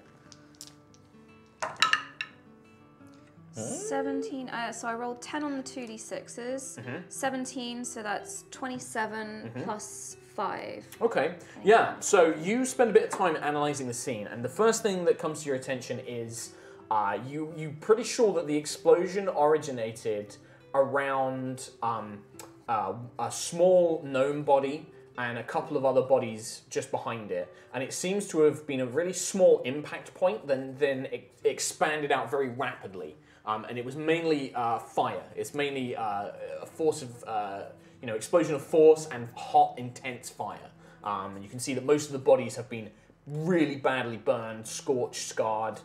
17, so I rolled 10 on the 2d6s, 17, so that's 27 plus 5. Okay, yeah, so you spend a bit of time analysing the scene, and the first thing that comes to your attention is you're pretty sure that the explosion originated around a small gnome body and a couple of other bodies just behind it. And it seems to have been a really small impact point, then it expanded out very rapidly. And it was mainly fire. It's mainly a force of, explosion of force and hot, intense fire. And you can see that most of the bodies have been really badly burned, scorched, scarred.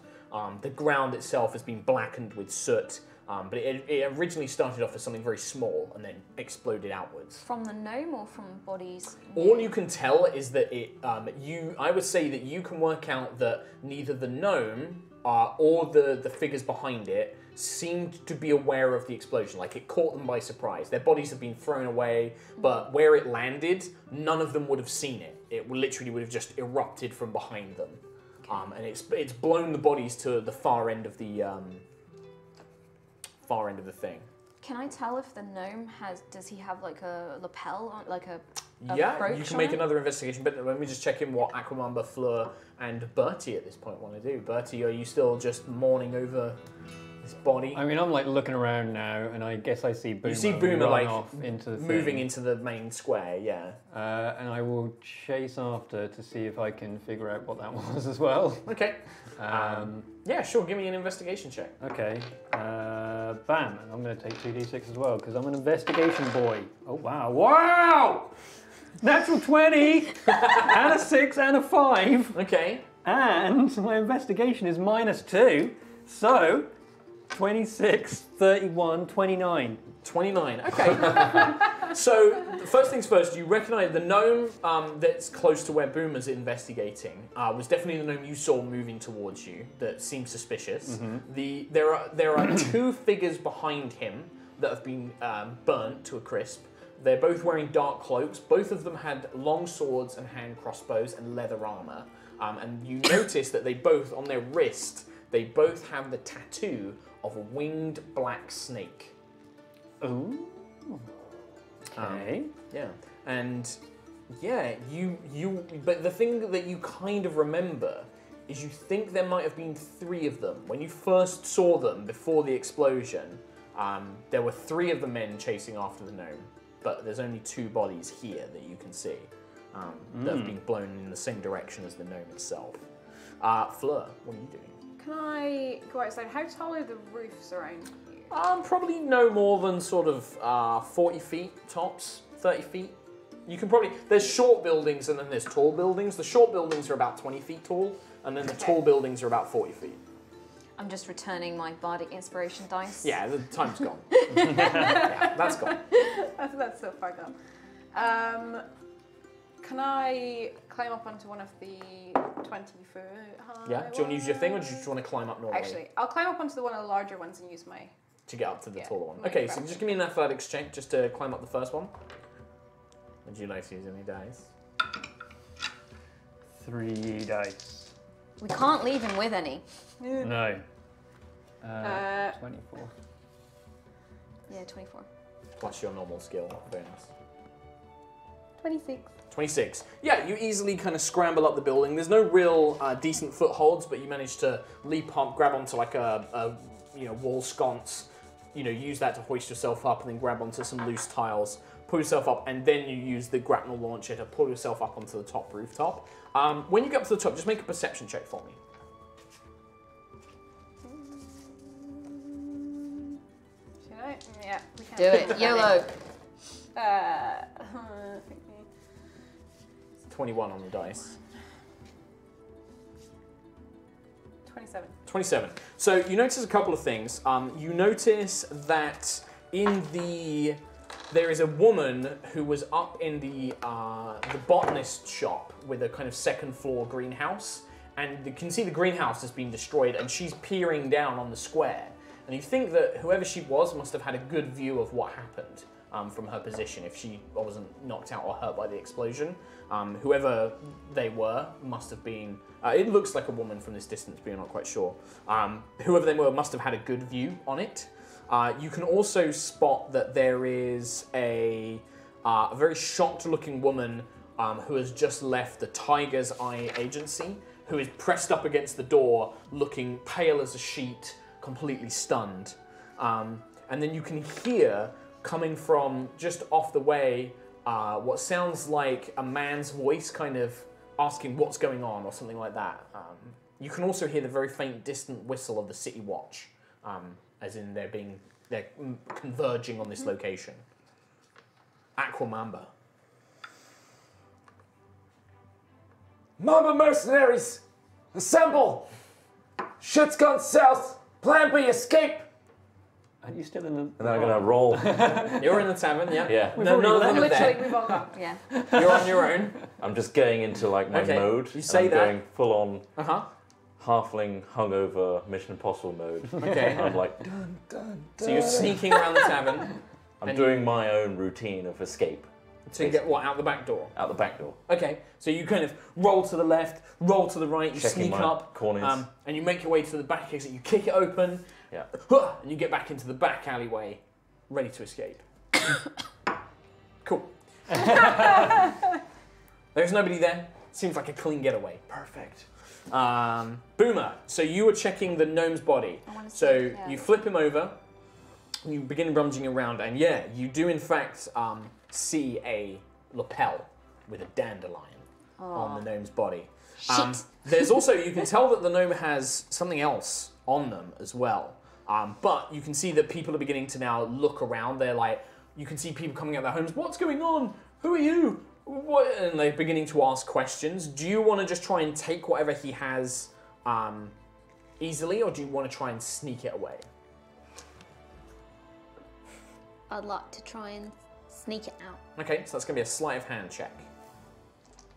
The ground itself has been blackened with soot. But it originally started off as something very small and then exploded outwards. From the gnome or from bodies? All you can tell is that I would say that you can work out that neither the gnome or the figures behind it seemed to be aware of the explosion. Like, it caught them by surprise. Their bodies had been thrown away, but where it landed, none of them would have seen it. It literally would have just erupted from behind them. And it's blown the bodies to the far end of the thing. Can I tell if the gnome does he have like a lapel, on, like a brooch? You can make another investigation, but let me just check in what Aquamamba, Fleur, and Bertie at this point want to do. Bertie, are you still just mourning over this body? I mean, I'm like looking around now, and I guess I see Boomer. You see Boomer like off into the moving into the main square, yeah. And I will chase after to see if I can figure out what that was as well. Okay. Yeah, sure. Give me an investigation check. Okay. Bam. And I'm going to take 2d6 as well because I'm an investigation boy. Oh wow! Wow! Natural 20 and a 6 and a 5. Okay. And my investigation is -2, so. 26, 31, 29. 29, okay. So, first things first, you recognize the gnome that's close to where Boomer's investigating was definitely the gnome you saw moving towards you that seemed suspicious. Mm-hmm. There are two figures behind him that have been burnt to a crisp. They're both wearing dark cloaks. Both of them had long swords and hand crossbows and leather armor. And you notice that they both, on their wrist, they both have the tattoo of a winged black snake. Ooh. Okay. Yeah. And yeah, but the thing that you kind of remember is you think there might have been three of them. When you first saw them before the explosion, there were three of the men chasing after the gnome, but there's only two bodies here that you can see that have been blown in the same direction as the gnome itself. Fleur, what are you doing? Can I go outside? How tall are the roofs around you? Probably no more than sort of 40 feet tops, 30 feet. You can probably, there's short buildings and then there's tall buildings. The short buildings are about 20 feet tall and then the tall buildings are about 40 feet. I'm just returning my bardic inspiration dice. Yeah, the time's gone. Yeah, that's gone. That's so far gone. Can I climb up onto one of the 20-foot high? Yeah. Do you want to use your thing, or do you just want to climb up normally? Actually, I'll climb up onto one of the larger ones and use my... To get up to the taller one. Okay, so just give me an athletics check just to climb up the first one. Would you like to use any dice? 3 dice. We can't leave him with any. No. 24. Yeah, 24. Plus your normal skill. Very nice. 26. 26. Yeah, you easily kind of scramble up the building. There's no real decent footholds, but you manage to leap up, grab onto like a wall sconce, use that to hoist yourself up, and then grab onto some loose tiles, pull yourself up, and then you use the grapnel launcher to pull yourself up onto the top rooftop. When you get up to the top, just make a perception check for me. Should I? Yeah, we can. Do it. YOLO. 21 on the dice. 27. 27. So you notice a couple of things. You notice that there is a woman who was up in the botanist shop with a kind of second floor greenhouse, and you can see the greenhouse has been destroyed, and she's peering down on the square. And you think that whoever she was must have had a good view of what happened. From her position, if she wasn't knocked out or hurt by the explosion. Whoever they were must have been, it looks like a woman from this distance, but you're not quite sure. Whoever they were must have had a good view on it. You can also spot that there is a very shocked looking woman who has just left the Tiger's Eye Agency, who is pressed up against the door, looking pale as a sheet, completely stunned. And then you can hear coming from just off the way, what sounds like a man's voice kind of asking what's going on or something like that. You can also hear the very faint distant whistle of the city watch, as in they're converging on this location. Aquamamba. Mamba's Mercenaries, assemble! Shit's gone south, plan B, escape! Are you still in the... And then I'm going to roll. You're in the tavern, yeah. Yeah. We've we've all gone, yeah. You're on your own. I'm just going into like my mode. You say that. I'm going full on halfling hungover Mission Impossible mode. Okay. I'm like, dun, dun, dun. So you're sneaking around the tavern. I'm doing my own routine of escape. So you get what, out the back door? Out the back door. Okay, so you kind of roll to the left, roll to the right, you sneak up, corners. And you make your way to the back exit, you kick it open, yeah, and you get back into the back alleyway, ready to escape. Cool. There's nobody there, seems like a clean getaway. Perfect. Boomer, so you were checking the gnome's body. You flip him over, and you begin rummaging around, and yeah, you do in fact, see a lapel with a dandelion on the gnome's body. There's also, you can tell that the gnome has something else on them as well. But you can see that people are beginning to now look around. They're like, you can see people coming out of their homes. What's going on? Who are you? What? And they're beginning to ask questions. Do you want to just try and take whatever he has easily, or do you want to try and sneak it away? I'd like to try and sneak it out. Okay, so that's going to be a sleight of hand check.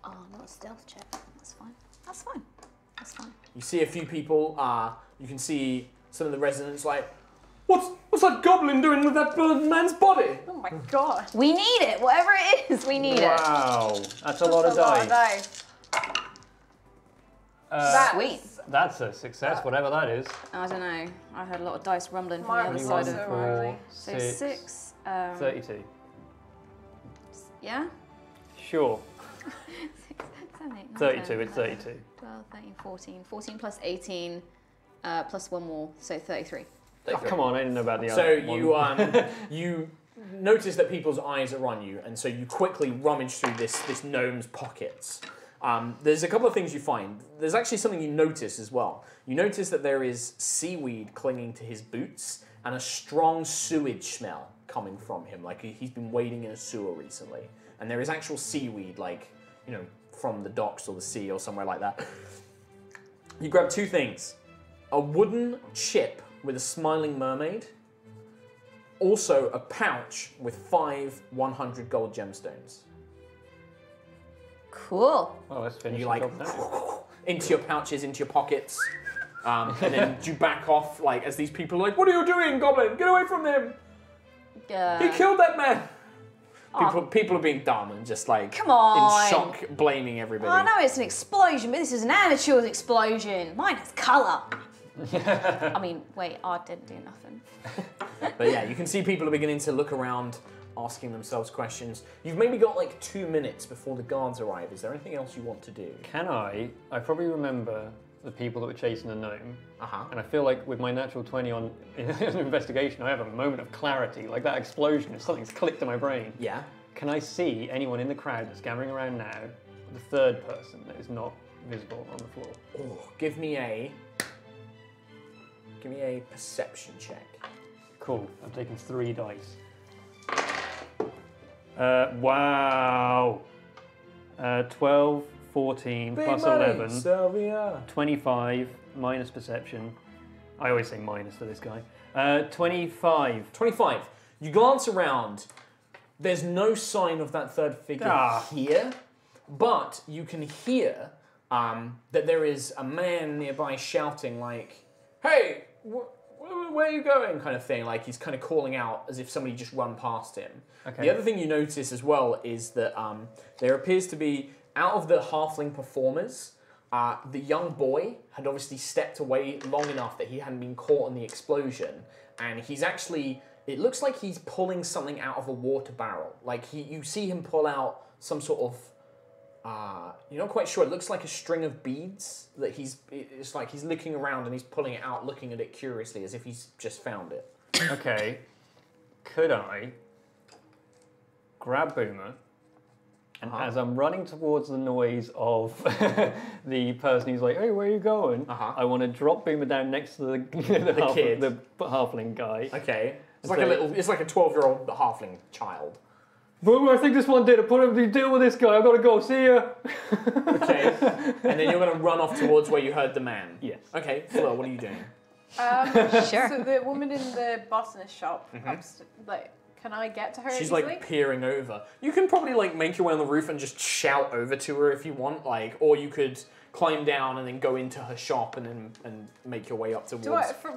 Oh, not a stealth check. That's fine. That's fine. That's fine. You see a few people, you can see some of the residents like, what's that goblin doing with that man's body? Oh my god. We need it, whatever it is, we need it. Wow, that's a lot of dice. Sweet. That's a success, whatever that is. I don't know. I heard a lot of dice rumbling from the other side of it. So 6. 32. Yeah? Sure. 6, 7, 8, 9, 32, 10, it's 11, 32. 12, 13, 14. 14 plus 18, plus one more, so 33. Oh, come on, I didn't know about the other one. So you, you notice that people's eyes are on you, and so you quickly rummage through this gnome's pockets. There's a couple of things you find. There's actually something you notice as well. You notice that there is seaweed clinging to his boots and a strong sewage smell coming from him. Like he's been wading in a sewer recently. And there is actual seaweed, like, you know, from the docks or the sea or somewhere like that. You grab two things. A wooden chip with a smiling mermaid. Also a pouch with 5 100 gold gemstones. Cool. Well, let's finish. You like into your pouches, into your pockets, and then you back off. Like as these people are like, "What are you doing, Goblin? Get away from him! He killed that man." Oh. People are being dumb and just like come on, in shock, blaming everybody. I know it's an explosion, but this is an amateur's explosion. Mine has colour. I mean, wait, I didn't do nothing. But yeah, you can see people are beginning to look around, asking themselves questions. You've maybe got like 2 minutes before the guards arrive. Is there anything else you want to do? Can I probably remember the people that were chasing the gnome. And I feel like with my natural 20 on investigation, I have a moment of clarity, like that explosion, if something's clicked in my brain. Yeah. Can I see anyone in the crowd that's gathering around now, the third person that is not visible on the floor? Oh, give me a perception check. Cool, I'm taking 3 dice. Wow. 12, 14, plus 11, Sylvia. 25, minus perception. I always say minus to this guy. 25. 25. You glance around. There's no sign of that third figure here, but you can hear that there is a man nearby shouting like, "Hey, where are you going?" kind of thing, like he's kind of calling out as if somebody just run past him. Okay. The other thing you notice as well is that there appears to be, out of the halfling performers, the young boy had obviously stepped away long enough that he hadn't been caught in the explosion, and he's actually, it looks like he's pulling something out of a water barrel. Like you see him pull out some sort of, you're not quite sure, it looks like a string of beads that it's like he's looking around and he's pulling it out, looking at it curiously as if he's just found it. Okay, could I grab Boomer and as I'm running towards the noise of the person who's like, "Hey, where are you going?" I want to drop Boomer down next to the halfling guy. Okay, it's like a 12-year-old halfling child. "Boomer, I think this one did. I put him to deal with this guy. I've got to go. See ya." Okay. And then you're going to run off towards where you heard the man. Yes. Okay, Fleur, what are you doing? Sure. So the woman in the botanist shop, like, can I get to her? She's easily? Like peering over. You can probably like make your way on the roof and just shout over to her if you want, like, or you could climb down and then go into her shop and then and make your way up towards.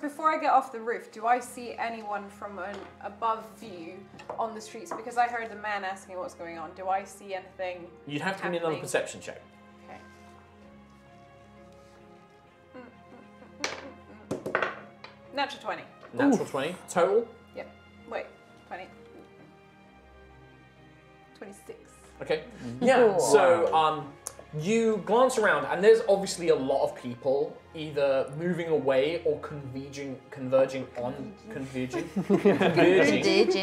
Before I get off the roof, do I see anyone from an above view on the streets? Because I heard the man asking what's going on. Do I see anything? You'd have to give me another perception check. Natural 20. Natural 20? Total? Yep. Wait, 20. 26. Okay. Yeah, so you glance around, and there's obviously a lot of people either moving away or converging.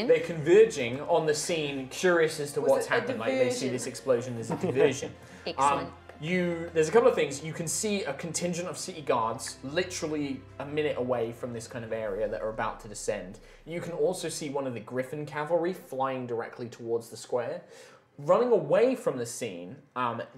They're converging on the scene, curious as to what's happened. Like, they see this explosion, there's a diversion. Excellent. There's a couple of things. You can see a contingent of city guards literally a minute away from this kind of area that are about to descend. You can also see one of the Griffin cavalry flying directly towards the square. Running away from the scene,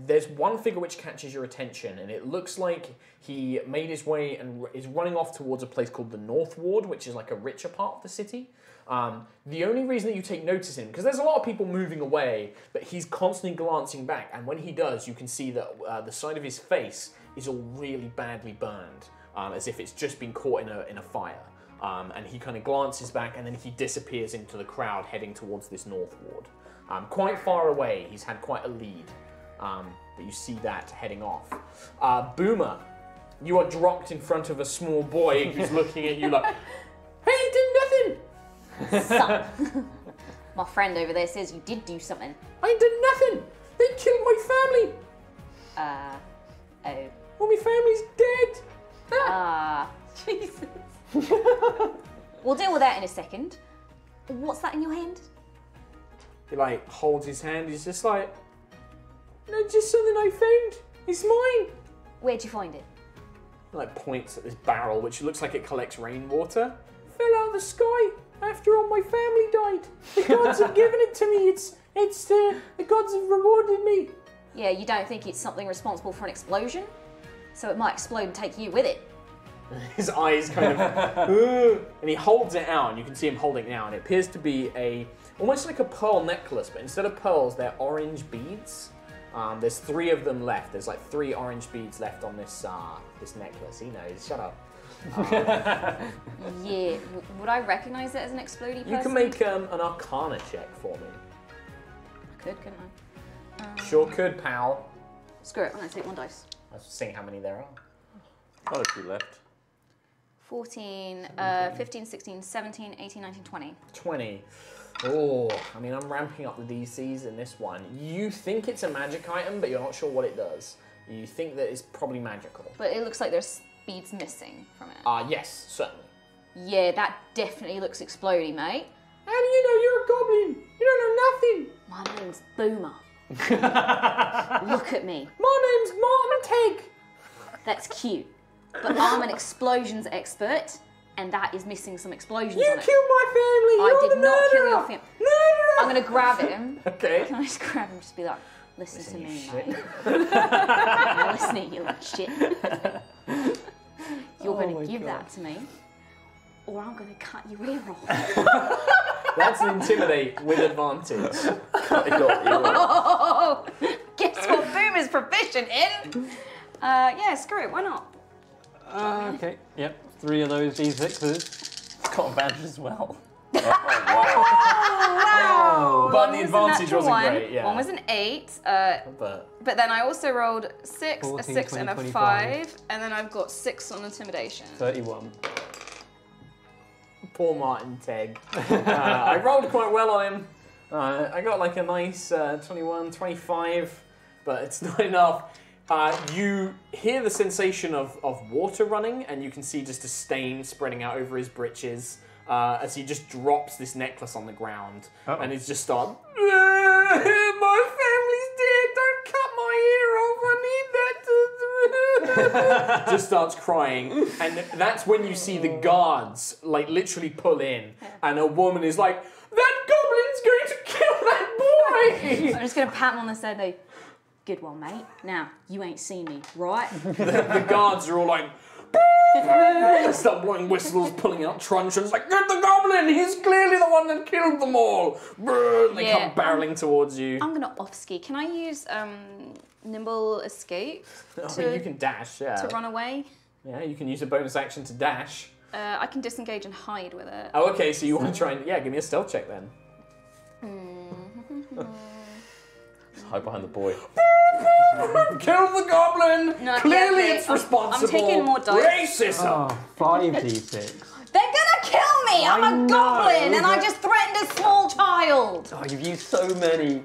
there's one figure which catches your attention, and it looks like he made his way and is running off towards a place called the North Ward, which is like a richer part of the city. The only reason that you take notice in, because there's a lot of people moving away, but he's constantly glancing back, and when he does, you can see that the side of his face is all really badly burned, as if it's just been caught in a fire. And he kind of glances back, and then he disappears into the crowd, heading towards this North Ward. Quite far away, he's had quite a lead, but you see that heading off. Boomer, you are dropped in front of a small boy who's looking at you like, "Hey, you did nothing!" My friend over there says you did do something. I did nothing! They killed my family! Oh. Well, my family's dead! Ah. Jesus. We'll deal with that in a second. What's that in your hand? He like holds his hand, he's just like, "No, just something I found. It's mine." Where'd you find it? He like points at this barrel, which looks like it collects rainwater. Fell out of the sky. After all my family died, the gods have given it to me. The gods have rewarded me. Yeah, you don't think it's something responsible for an explosion? So it might explode and take you with it. His eyes kind of, and he holds it out, and you can see him holding it now, and it appears to be almost like a pearl necklace, but instead of pearls, they're orange beads. There's three of them left. There's like three orange beads left on this this necklace. He knows. Shut up. Yeah, would I recognise it as an exploding person? You can make an Arcana check for me. I could, couldn't I? Sure could, pal. Screw it, I'm going to take one dice. I was seeing how many there are. Got a few left. 14, 15, 16, 17, 18, 19, 20. 20. Oh, I mean, I'm ramping up the DCs in this one. You think it's a magic item, but you're not sure what it does. You think that it's probably magical. But it looks like there's beads missing from it. Yes, certainly. Yeah, that definitely looks explodey, mate. How do you know you're a goblin? You don't know nothing. My name's Boomer. Look at me. My name's Martin Tigg. That's cute. But I'm an explosions expert, and that is missing some explosions on it. You killed my family. I did not kill your family. Murderer. I'm going to grab him. Okay. Can I just grab him and just be like, listen to me, mate. I'm listening, you little shit. You're going to give that to me, or I'm going to cut your ear off. That's an intimidate with advantage. Cut your ear off. Guess what Boomer's proficient in? Yeah, screw it, why not? Okay, yep, three of those D6s. It's got advantage as well. Oh, wow! But the advantage wasn't great, yeah. One was an 8, but then I also rolled 6, 14, a 6 20, and a 25, and then I've got 6 on intimidation. 31. Poor Martin Tigg. I rolled quite well on him. I got like a nice 21, 25, but it's not enough. You hear the sensation of water running, and you can see just a stain spreading out over his breeches. As he just drops this necklace on the ground, and he's just starting, "My family's dead, don't cut my ear off, I need that to..." Just starts crying, and that's when you see the guards, like, literally pull in, and a woman is like, "That goblin's going to kill that boy!" I'm just going to pat him on the side, like, "Good one, mate. Now, you ain't seen me, right?" The guards are all like, "Boo!" Start blowing whistles, pulling out truncheons, like, get the goblin! He's clearly the one that killed them all! And they come barreling towards you. I'm gonna off-ski. Can I use nimble escape? I mean, you can dash, yeah. To run away? Yeah, you can use a bonus action to dash. I can disengage and hide with it. Oh, okay, so you want to try and... Yeah, give me a stealth check then. Just hide behind the boy. Kill the goblin! No, clearly it's responsible. I'm taking more dice. Racism! Oh, 5d6. They're gonna kill me! I'm a goblin and I just threatened a small child! Oh, you've used so many.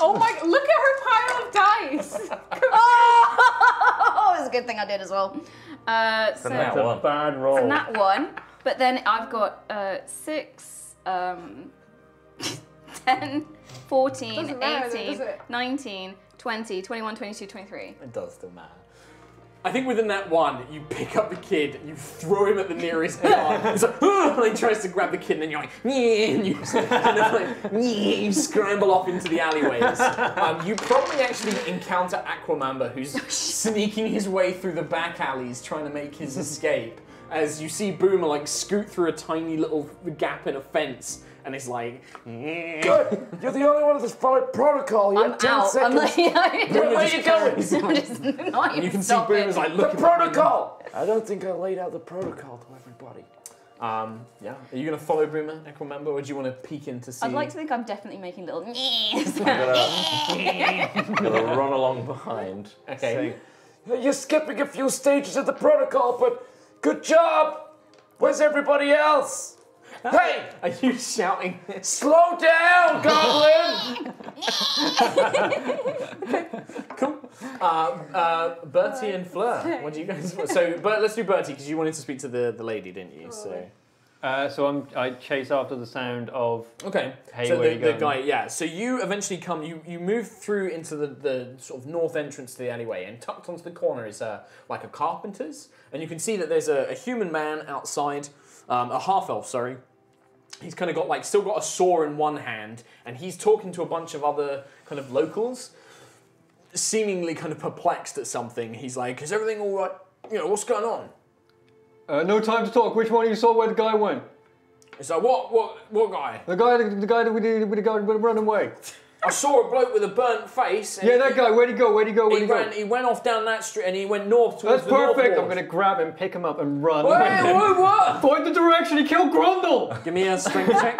Oh my, look at her pile of dice! Oh, it's a good thing I did as well. So that's a bad roll. It's a nat one, but then I've got 6, 10, 14, 18, 19, 20, 21, 22, 23. It does still matter. I think within that one, you pick up the kid, you throw him at the nearest car, it's like, and he tries to grab the kid, and then you're like, and you, you scramble off into the alleyways. You probably actually encounter Aquamamba, who's sneaking his way through the back alleys, trying to make his escape, as you see Boomer like scoot through a tiny little gap in a fence, and it's like, good. You're the only one that's followed protocol. You have 10 seconds. Where are you going? You can see Boomer's like, look, the protocol. I don't think I laid out the protocol to everybody. Yeah. Are you going to follow Boomer, Aquamamba, or do you want to peek in to see? I'd like to think I'm definitely making little. I'm gonna run along behind. Okay. So, you're skipping a few stages of the protocol, but good job. Where's everybody else? Hey! Are you shouting? Slow down, goblin! Cool. Bertie and Fleur, what do you guys want? So, let's do Bertie, because you wanted to speak to the lady, didn't you? So, I chase after the sound of... Okay, hey, so the guy, yeah. So you eventually come, you move through into the sort of north entrance to the alleyway, and tucked onto the corner is like a carpenter's, and you can see that there's a human man outside. A half-elf, sorry. He's kind of got like, still got a saw in one hand, and he's talking to a bunch of other kind of locals, seemingly kind of perplexed at something. He's like, is everything all right? You know, what's going on? No time to talk. Which one you saw where the guy went? It's like, what guy? The guy that we did with the guy running away. I saw a bloke with a burnt face. And yeah, that guy. Where'd he go? He went off down that street and he went north towards the North Ward. That's perfect. I'm going to grab him, pick him up, and run. Wait, what? Point the direction. He killed Grundle. Give me a strength check.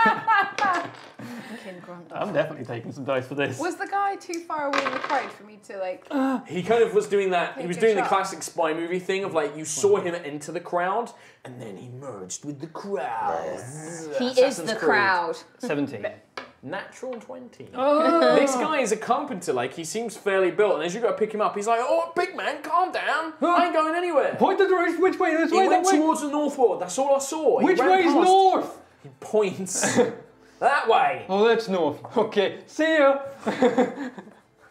I'm definitely taking some dice for this. Was the guy too far away in the crowd for me to like? He kind of was doing that. He was doing the classic spy movie thing of like you saw him enter the crowd and then he merged with the crowd. He is the crowd. 17. Natural 20. Oh. This guy is a carpenter, like he seems fairly built, and as you go to pick him up, he's like, oh, big man, calm down, I ain't going anywhere. Point the direction, which way, this way, that way. He went towards the North Ward, that's all I saw. Which way is north? He points, that way. Oh, that's north, okay, see ya.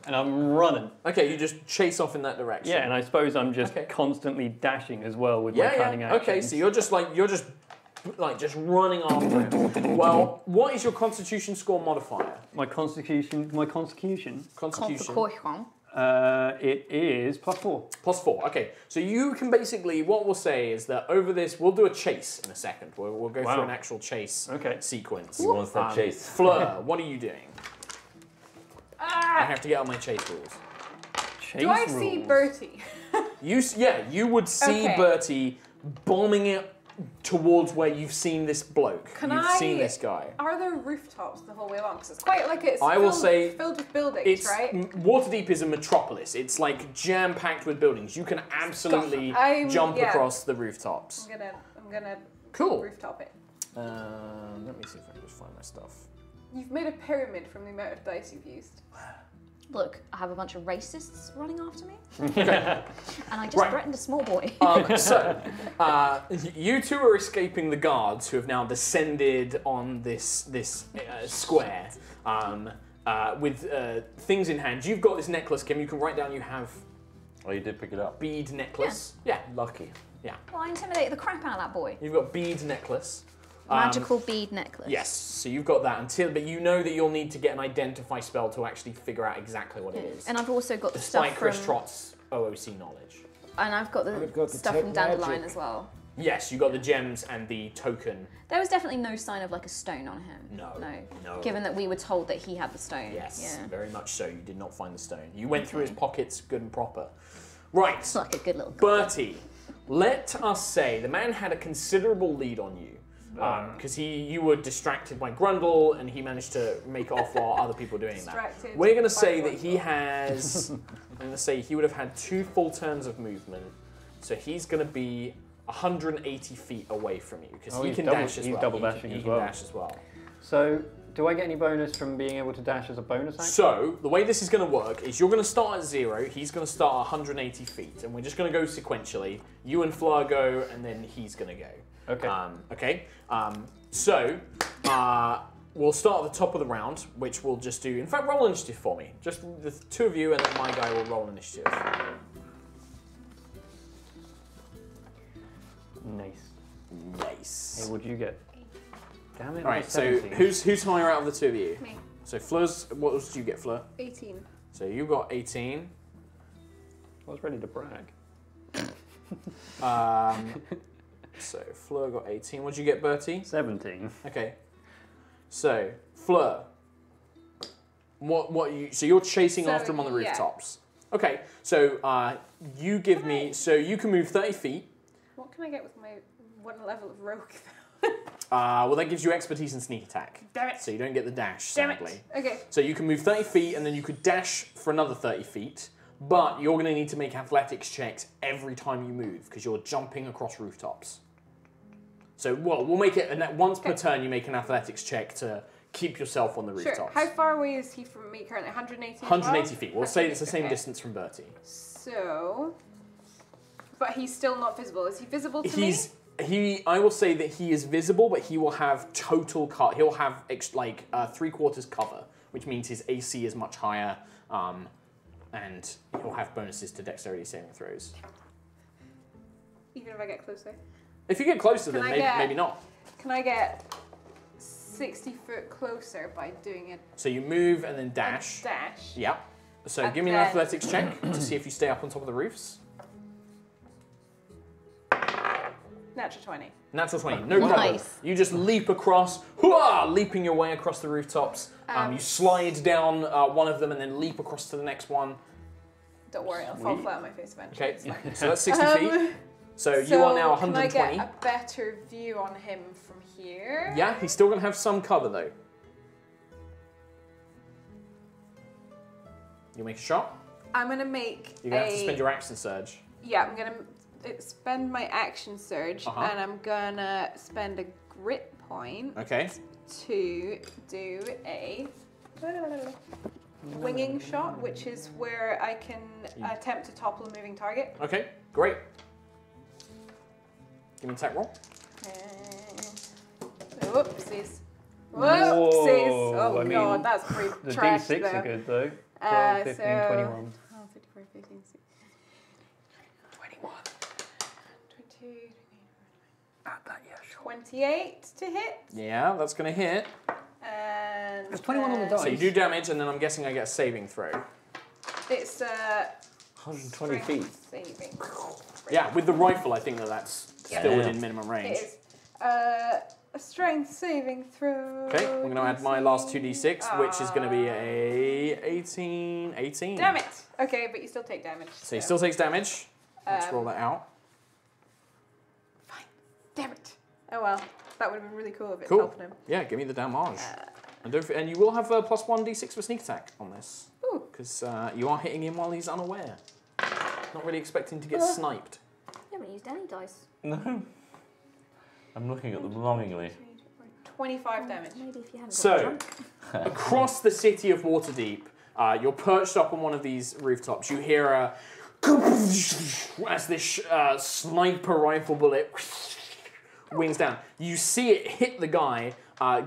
And I'm running. Okay, you just chase off in that direction. Yeah, and I suppose I'm just constantly dashing as well with my planning actions. Okay, so you're just like, just running after him. Well, what is your Constitution score modifier? My Constitution. It is +4. +4. Okay. So you can basically, what we'll say is that over this, we'll do a chase in a second. We'll go through an actual chase sequence. Who wants that chase? Fleur, what are you doing? I have to get on my chase rules. Do I see Bertie? You would see Bertie bombing it towards where you've seen this bloke. You've seen this guy. Are there rooftops the whole way along? Because it's quite like filled with buildings, right? Waterdeep is a metropolis. It's like jam-packed with buildings. You can absolutely jump across the rooftops. I'm gonna rooftop it. Let me see if I can just find my stuff. You've made a pyramid from the amount of dice you've used. Look, I have a bunch of racists running after me, and I just threatened a small boy. You two are escaping the guards who have now descended on this square with things in hand. You've got this necklace, Kim. You can write down you have. Oh, you did pick it up. Bead necklace. Yeah. Lucky. Yeah. Well, I intimidated the crap out of that boy. You've got bead necklace. Magical bead necklace. Yes, so you've got that but you know that you'll need to get an identify spell to actually figure out exactly what it is. And I've also got the stuff from Chris Trott's OOC knowledge. And I've got the stuff from Dandelion as well. Yes, you got the gems and the token. There was definitely no sign of like a stone on him. No, no. Given that we were told that he had the stone. Yes, very much so. You did not find the stone. You went through his pockets, good and proper. Right. It's like a good little Bertie. Let us say the man had a considerable lead on you because you were distracted by Grundle and he managed to make off while other people were doing that. We're going to say that he has. I'm going to say he would have had 2 full turns of movement, so he's going to be 180 feet away from you because he can dash as well. He's double dashing as well. He can dash as well. So, do I get any bonus from being able to dash as a bonus action? So, the way this is going to work is you're going to start at 0, he's going to start at 180 feet, and we're just going to go sequentially. You and Fleur go, and then he's going to go. Okay. We'll start at the top of the round, which we'll just do. In fact, roll initiative for me. Just the 2 of you, and then my guy will roll initiative. Nice. Nice. Hey, what'd you get? Damn it. All right, so who's higher out of the 2 of you? Me. So Fleur's, what else did you get, Fleur? 18. So you got 18. I was ready to brag. So Fleur got 18. What did you get, Bertie? 17. Okay. So Fleur, so you're chasing after him on the rooftops. Yeah. Okay. So you give me. So you can move 30 feet. What can I get with my 1 level of rogue? Well, that gives you expertise and sneak attack. Damn it. So you don't get the dash, sadly. Damn it. Okay. So you can move 30 feet and then you could dash for another 30 feet, but you're going to need to make athletics checks every time you move because you're jumping across rooftops. So we'll make it, and once per turn you make an athletics check to keep yourself on the rooftops. How far away is he from me currently? 180 feet? 180 feet. We'll say it's the same distance from Bertie. So... But he's still not visible. Is he visible to me? I will say that he is visible, but he will have total cut. He'll have like 3/4 cover, which means his AC is much higher, and he'll have bonuses to dexterity saving throws. Even if I get closer. If you get closer, then maybe not. Can I get 60 foot closer by doing it? So you move and then dash. Dash. Yep. So give me an athletics check to see if you stay up on top of the roofs. Natural 20. Natural 20, no problem. Nice. You just leap across, leaping your way across the rooftops. You slide down one of them and then leap across to the next one. Don't worry, I'll fall flat on my face eventually. Okay, so that's 60 feet. So you are now 120. Can I get a better view on him from here? Yeah, he's still going to have some cover though. You make a shot? I'm going to make You're going to have to spend your action surge. Yeah, I'm going to... spend my action surge and I'm gonna spend a grit point to do a winging shot, which is where I can attempt to topple a moving target. Okay, great. Give me an attack roll. Whoopsies. Whoopsies. Whoa, oh god, that's pretty trash though. The D6 are good though. 12, 15, 21. Oh, 54, 15, 16. 28 to hit. Yeah, that's going to hit. And there's 21 on the dice. So you do damage, and then I'm guessing I get a saving throw. It's 120 feet. Saving. Yeah, with the rifle, I think that's still within minimum range. It is a strength saving throw. Okay, I'm going to add my last 2d6, which is going to be a 18. Damn it. Okay, but you still take damage. So he still takes damage. Let's roll that out. Fine. Damn it. Oh well, that would have been really cool if it helped him. Yeah, give me the damage. And you will have a plus 1d6 for sneak attack on this. Ooh. Because you are hitting him while he's unaware. Not really expecting to get sniped. You haven't used any dice. No. I'm looking at them longingly. 25 damage. Maybe if you hadn't got drunk. Across the city of Waterdeep, you're perched up on one of these rooftops. You hear a... as this sniper rifle bullet... wings down. You see it hit the guy,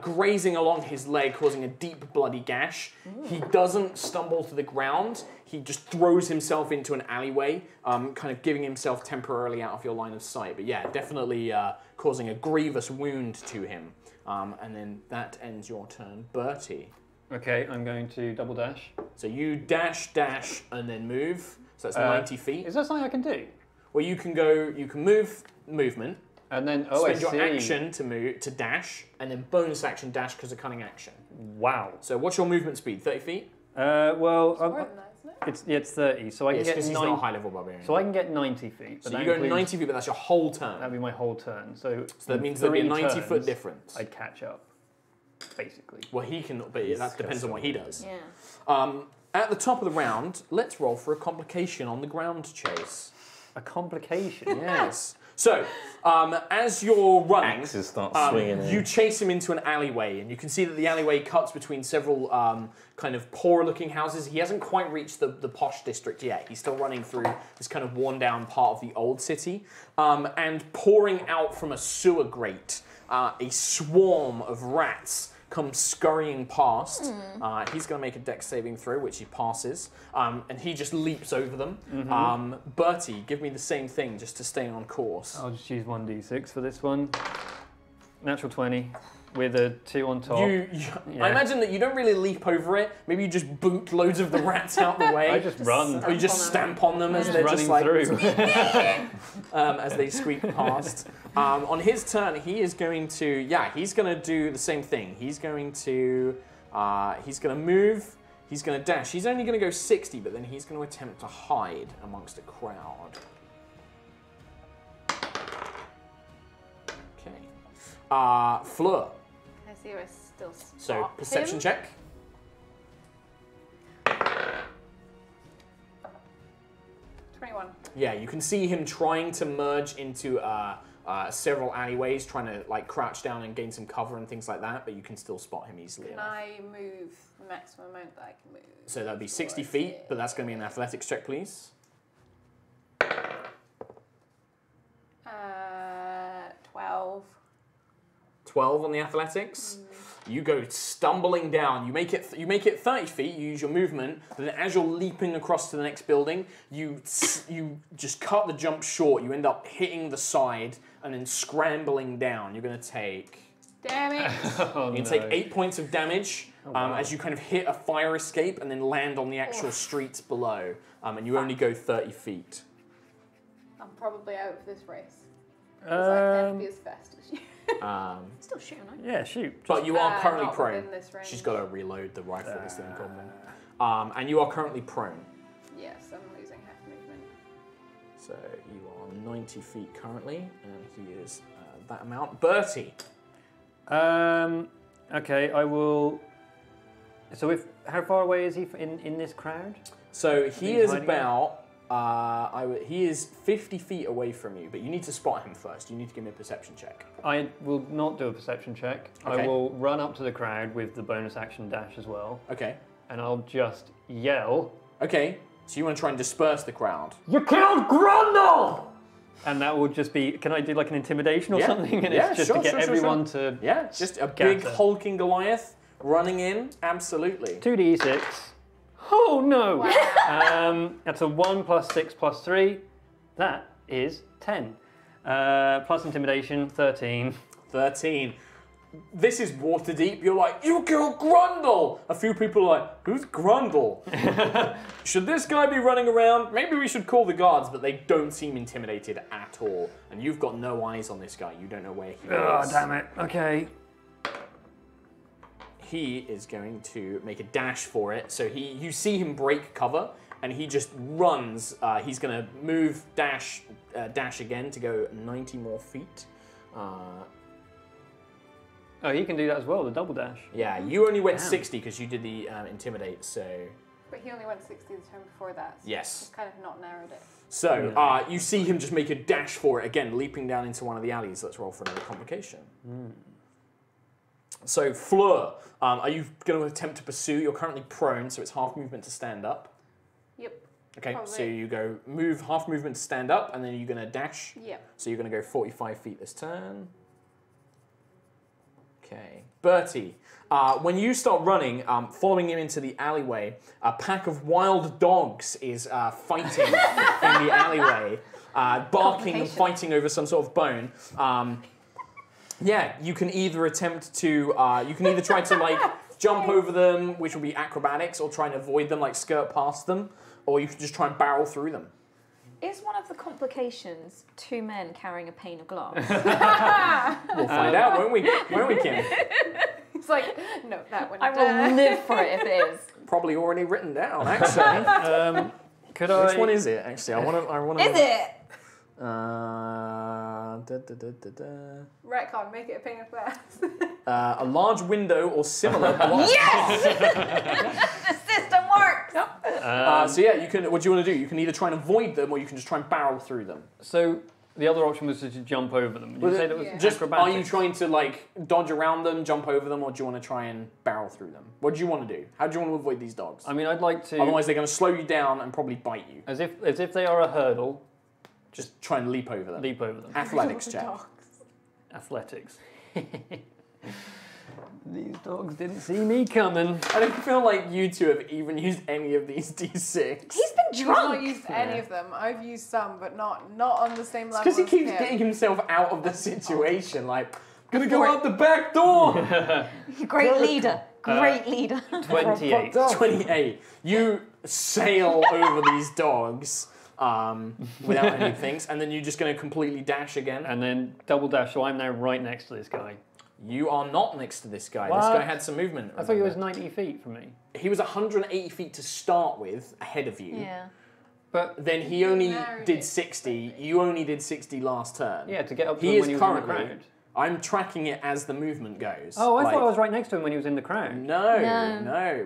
grazing along his leg, causing a deep bloody gash. Ooh. He doesn't stumble to the ground. He just throws himself into an alleyway, kind of giving himself temporarily out of your line of sight. But yeah, definitely causing a grievous wound to him. And then that ends your turn. Bertie. Okay, I'm going to double dash. So you dash, dash, and then move. So that's 90 feet. Is that something I can do? where you can go, you can move movement, and then spend your action to move to dash, and then bonus action dash because of cunning action. Wow. So what's your movement speed? 30 feet? Well, it's 30, so I can get 90. He's not a high level barbarian. So I can get 90 feet. But so you go 90 feet, but that's your whole turn. That'd be my whole turn. So that means there'd be a 90-foot difference. I'd catch up, basically. Well, he can, but that depends on what he does. Yeah. At the top of the round, let's roll for a complication on the ground chase. A complication, yes. So, as you're running, axes start swinging you chase him into an alleyway, and you can see that the alleyway cuts between several kind of poor-looking houses. He hasn't quite reached the posh district yet. He's still running through this kind of worn-down part of the old city, and pouring out from a sewer grate, a swarm of rats come scurrying past. He's going to make a dex saving throw, which he passes, and he just leaps over them. Bertie, give me the same thing just to stay on course. I'll just use 1d6 for this one. Natural 20 with a 2 on top. I imagine that you don't really leap over it. Maybe you just boot loads of the rats out the way. I just run. Or you just stamp on them as they're just like through. As they squeak past. On his turn, he is going to he's going to do the same thing. He's going to move. He's going to dash. He's only going to go 60, but then he's going to attempt to hide amongst a crowd. Okay. Fleur. So perception check. 21. Yeah, you can see him trying to merge into several alleyways, trying to like crouch down and gain some cover and things like that, but you can still spot him easily. Can I move the maximum amount that I can move? So that'd be 60 feet, but that's going to be an athletics check, please. 12. 12 on the athletics. You go stumbling down. You make it 30 feet. You use your movement. Then, as you're leaping across to the next building, you just cut the jump short. You end up hitting the side and then scrambling down. You're going to take damage. You're going to take 8 points of damage as you kind of hit a fire escape and then land on the actual streets below. And you only go 30 feet. I'm probably out of this race. I can't be as fast as you. Still shooting. Yeah, shoot. But you are currently prone. She's got to reload the rifle. This thing and you are currently prone. Yes, I'm losing half movement. So you are 90 feet currently, and he is that amount. Bertie. Okay, I will. So, how far away is he in this crowd? So he is about. He is 50 feet away from you, but you need to spot him first. You need to give me a perception check. I will not do a perception check. Okay. I will run up to the crowd with the bonus action dash as well. Okay. And I'll just yell. Okay, so you want to try and disperse the crowd. You killed Grundle! And that will just be, can I do like an intimidation or something? And it's just to get everyone to... Yeah, just a big hulking Goliath running in, absolutely. 2d6. Oh no! Wow. That's a 1 + 6 + 3. That is 10. Plus intimidation, 13. 13. This is Waterdeep. You're like, you killed Grundle! A few people are like, who's Grundle? Should this guy be running around? Maybe we should call the guards, but they don't seem intimidated at all. And you've got no eyes on this guy. You don't know where he is. Oh, damn it. Okay. He is going to make a dash for it. So you see him break cover, and he just runs. He's going to move, dash again to go 90 more feet. Oh, he can do that as well, the double dash. Yeah, you only went 60 because you did the intimidate, so... But he only went 60 the time before that. So yes. It's kind of not narrowed it. So you see him just make a dash for it again, leaping down into one of the alleys. Let's roll for another complication. So, Fleur, are you going to attempt to pursue? You're currently prone, so it's half movement to stand up. Yep. Okay, probably. So you go move, half movement to stand up, and then you're going to dash. Yep. So you're going to go 45 feet this turn. Okay. Bertie, when you start running, following him into the alleyway, a pack of wild dogs is fighting in the alleyway, barking and fighting over some sort of bone. Yeah, you can either attempt to, you can either try to like jump over them, which will be acrobatics, or try and avoid them, like skirt past them, or you can just try and barrel through them. Is one of the complications two men carrying a pane of glass? We'll find out, won't we? Won't we, Kim? It's like, no, that one. I will live for it if it is. Probably already written down, actually. Which one is it, actually? I want to. Is it? Retcon, make it a pane of glass. A large window or similar. Yes! The system works! Yep. So yeah, you can. What do you want to do? You can either try and avoid them, or you can just try and barrel through them. So the other option was to jump over them. You say that was just acrobatics. Are you trying to like dodge around them, jump over them, or do you want to try and barrel through them? What do you want to do? How do you want to avoid these dogs? I mean, I'd like to. Otherwise, they're going to slow you down and probably bite you. As if they are a hurdle. Just try and leap over them. Leap over them. Athletics check. Athletics. These dogs didn't see me coming. I don't feel like you two have even used any of these D6. He's been drunk. I've not used any of them. I've used some, but not on the same level. Because he keeps getting himself out of the situation. Like, gonna go out the back door. Great leader. Great leader. 28. 28. You sail over these dogs. Without any things, and then you're just going to completely dash again. And then double dash, so I'm now right next to this guy. You are not next to this guy. What? This guy had some movement. I thought he was 90 feet from me. He was 180 feet to start with, ahead of you. Yeah. But then he only did 60. You only did 60 last turn. Yeah, to get up to him when he was in the crowd. I'm tracking it as the movement goes. Oh, I thought I was right next to him when he was in the crowd. No.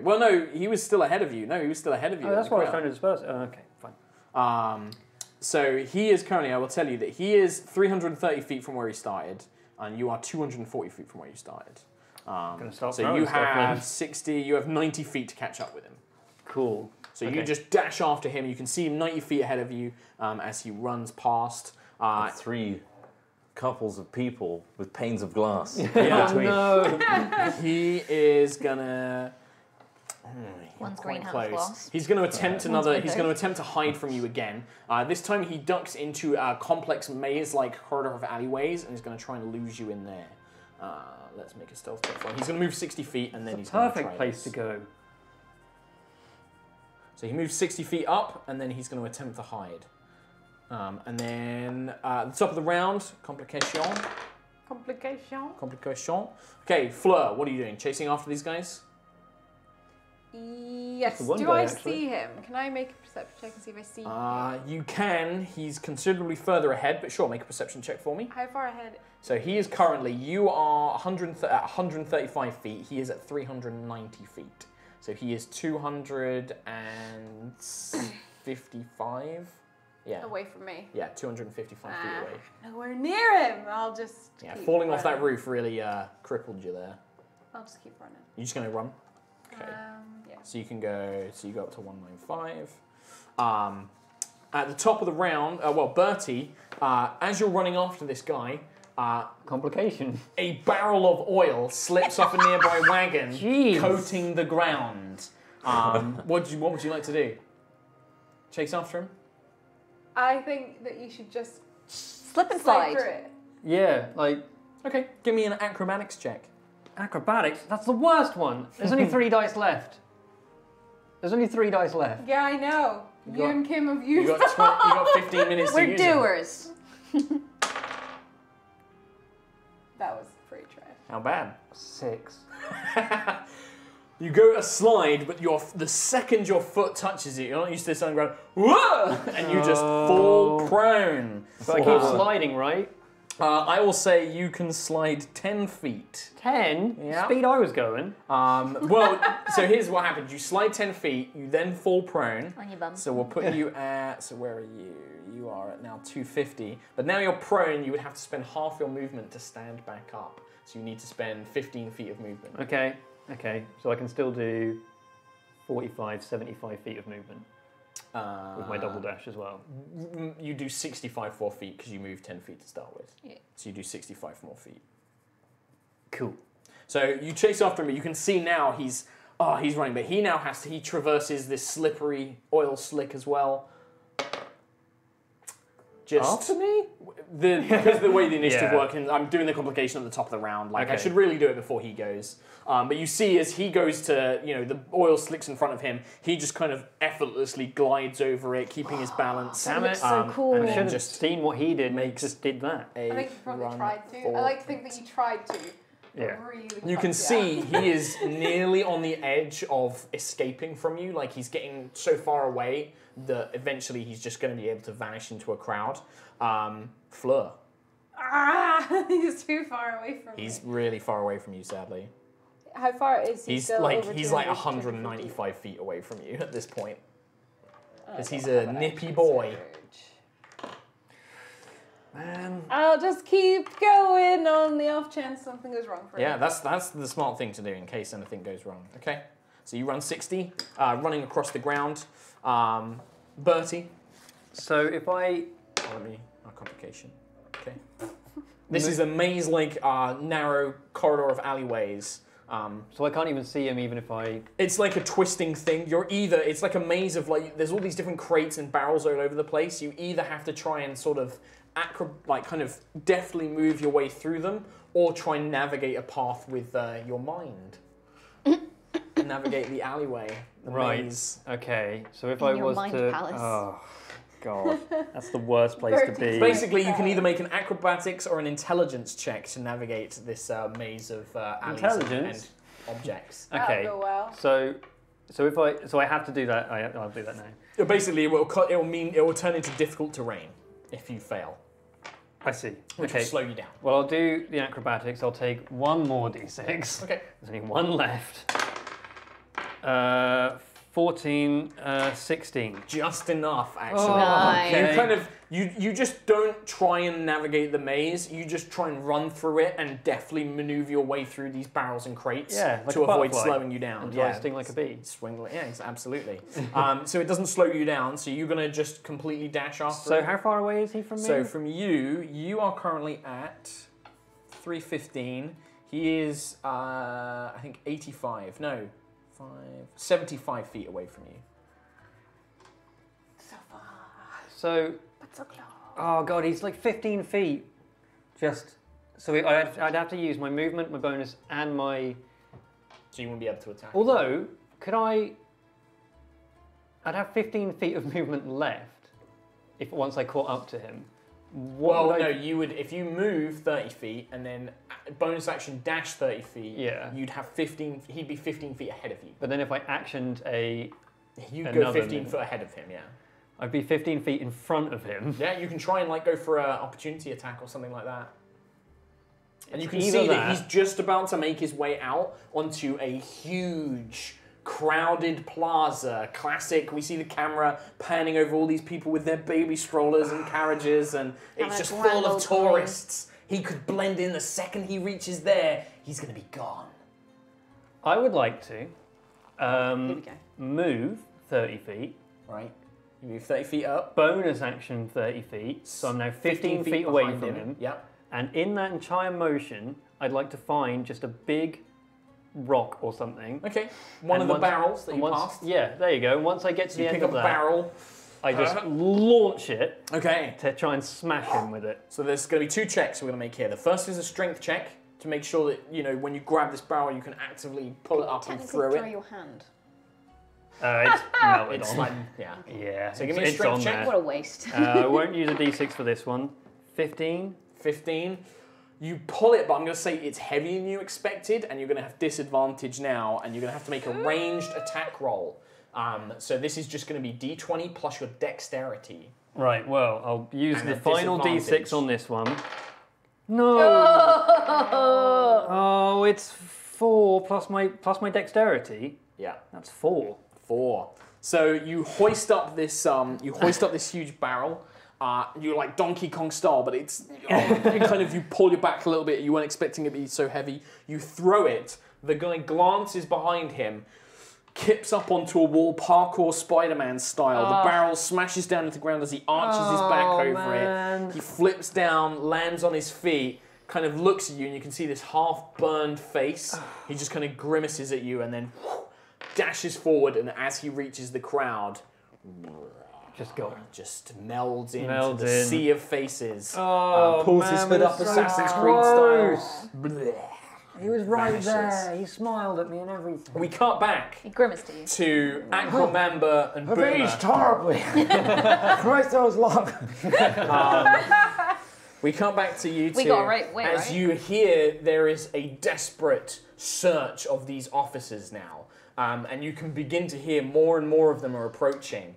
Well, no, he was still ahead of you. No, he was still ahead of you. Oh, that's why I was trying to disperse it. Oh, okay. So he is currently, I will tell you that he is 330 feet from where he started, and you are 240 feet from where you started. So you have 60, you have 90 feet to catch up with him. Cool. So you just dash after him, you can see him 90 feet ahead of you as he runs past. Three couples of people with panes of glass. Yeah. No. He is gonna... One's greenhouse lost. He's going to attempt another. He's going to attempt to hide from you again. This time he ducks into a complex maze-like corridor of alleyways and is going to try and lose you in there. Let's make a stealth check. He's going to move 60 feet and then he's going to try. Perfect place to go. So he moves 60 feet up and then he's going to attempt to hide. And then at the top of the round, complication. Okay, Fleur, what are you doing? Chasing after these guys? Yes. Do I see him? Can I make a perception check and see if I see him? You can. He's considerably further ahead, but sure, make a perception check for me. How far ahead? So he is currently, you are 135 feet. He is at 390 feet. So he is 255. Yeah. Away from me. Yeah, 255 feet away. Nowhere near him. I'll just. Yeah, falling off that roof really crippled you there. I'll just keep running. You're just gonna run. Okay. So you can go. So you go up to 195. At the top of the round, Bertie, as you're running after this guy, complication. A barrel of oil slips off a nearby wagon, coating the ground. What would you like to do? Chase after him? I think that you should just slip and slide. Yeah, like. Okay, give me an acrobatics check. Acrobatics? That's the worst one. There's only 3 dice left. There's only 3 dice left. Yeah, I know. You and Kim have used them. You got 15 minutes to use them. We're doers. That was pretty trash. How bad? 6. You go a slide, but the second your foot touches it, you're not used to this on the ground. Whoa! And you just fall prone. So I keep sliding, right? I will say you can slide 10 feet. 10? Yeah. Speed I was going. Well, so here's what happens. You slide 10 feet, you then fall prone. On your bum. So we'll put you at, so where are you? You are at now 250. But now you're prone, you would have to spend half your movement to stand back up. So you need to spend 15 feet of movement. Okay. So I can still do 45, 75 feet of movement. With my double dash as well. You do 65 more feet because you move 10 feet to start with. Yeah. So you do 65 more feet. Cool. So you chase after him, but you can see now he's running, but he now has to, he traverses this slippery oil slick as well. just because the way the initiative works, I'm doing the complication at the top of the round. Like I should really do it before he goes. But you see, as he goes to, you know, the oil slicks in front of him, he just kind of effortlessly glides over it, keeping his balance. Damn it! So cool. And should have just seen what he did. Makes just did that. I think you probably tried to. I like to think that you tried to. Yeah. Really you can see he is nearly on the edge of escaping from you. Like he's getting so far away that eventually he's just going to be able to vanish into a crowd. Fleur. Ah, he's too far away from me. He's really far away from you, sadly. How far is he? He's like 195 feet away from you at this point. Because he's a nippy boy. Man. I'll just keep going on the off chance something goes wrong for me. Yeah, that's the smart thing to do in case anything goes wrong. Okay, so you run 60, running across the ground. Bertie. So if I... Let me... Our complication. Okay. This is a maze-like narrow corridor of alleyways. So I can't even see him even if I... It's like a twisting thing. You're either... It's like a maze of like... There's all these different crates and barrels all over the place. You either have to try and sort of... kind of deftly move your way through them, or try and navigate a path with your mind. Navigate the alleyway. The maze. Okay. So if I was to, oh god, that's the worst place to be. Basically, you can either make an acrobatics or an intelligence check to navigate this maze of alleys and objects. Okay. That'll go well. So if I, so I have to do that. I'll do that now. Basically, it will turn into difficult terrain. If you fail. I see. Which will slow you down. Well, I'll do the acrobatics. I'll take one more d6. Okay. There's only one left. 14, 16. Just enough, actually. Oh, nice. Okay. You kind of, you just don't try and navigate the maze. You just try and run through it and deftly maneuver your way through these barrels and crates like to avoid slowing you down. Yeah, sting like a bee. Swing like, yeah, absolutely. So it doesn't slow you down. So you're gonna just completely dash after. So how far away is he from me? So from you, you are currently at 315. He is, I think, 85. No. 75 feet away from you. So far. So. But so close. Oh god, he's like 15 feet. Just. So I'd have to use my movement, my bonus, and my. So you wouldn't be able to attack. Although, could I? I'd have 15 feet of movement left if once I caught up to him. What well, no, you would, if you move 30 feet and then bonus action dash 30 feet, you'd have 15, he'd be 15 feet ahead of you. But then if I actioned a... You'd go 15 foot ahead of him, yeah. I'd be 15 feet in front of him. Yeah, you can try and like go for an opportunity attack or something like that. And you can see that he's just about to make his way out onto a huge... crowded plaza, classic. We see the camera panning over all these people with their baby strollers and carriages, and it's just full of tourists. He could blend in the second he reaches there. He's going to be gone. I would like to move 30 feet. Right. You move 30 feet up. Bonus action 30 feet. So I'm now 15 feet away from him. Yep. And in that entire motion, I'd like to find just a big... rock or something. Okay. One of the barrels that you passed. Yeah, there you go. Once I get to the end of that, barrel, I just launch it. Okay. To try and smash him with it. So there's going to be two checks we're going to make here. The first is a strength check to make sure that you know when you grab this barrel, you can actively pull it up and throw it. Throw your hand. It's melted on. Like, yeah. So give me a strength check. What a waste. I won't use a d6 for this one. 15. 15. You pull it, but I'm going to say it's heavier than you expected, and you're going to have disadvantage now, and you're going to have to make a ranged attack roll. So this is just going to be d20 plus your dexterity. Right, well, I'll use the final d6 on this one. No! Oh, it's 4 plus my dexterity. Yeah. That's 4. 4. So you hoist up this huge barrel. You're like Donkey Kong style, but it's kind of you pull your back a little bit. You weren't expecting it to be so heavy. You throw it. The guy glances behind him, kips up onto a wall, parkour Spider-Man style. The barrel smashes down into the ground as he arches his back over it. He flips down, lands on his feet, kind of looks at you, and you can see this half-burned face. He just kind of grimaces at you and then dashes forward. And as he reaches the crowd. Just go. Just melds into the sea of faces. Oh, pulls his hood up Assassin's Creed style. Blech. He was right there. He smiled at me and everything. We cut back. He grimaced at you. To Aquamamba and Boomer. I've aged horribly. Christ, I was long. We come back to you two. We got right way, as you hear, there is a desperate search of these offices now. And you can begin to hear more and more of them are approaching.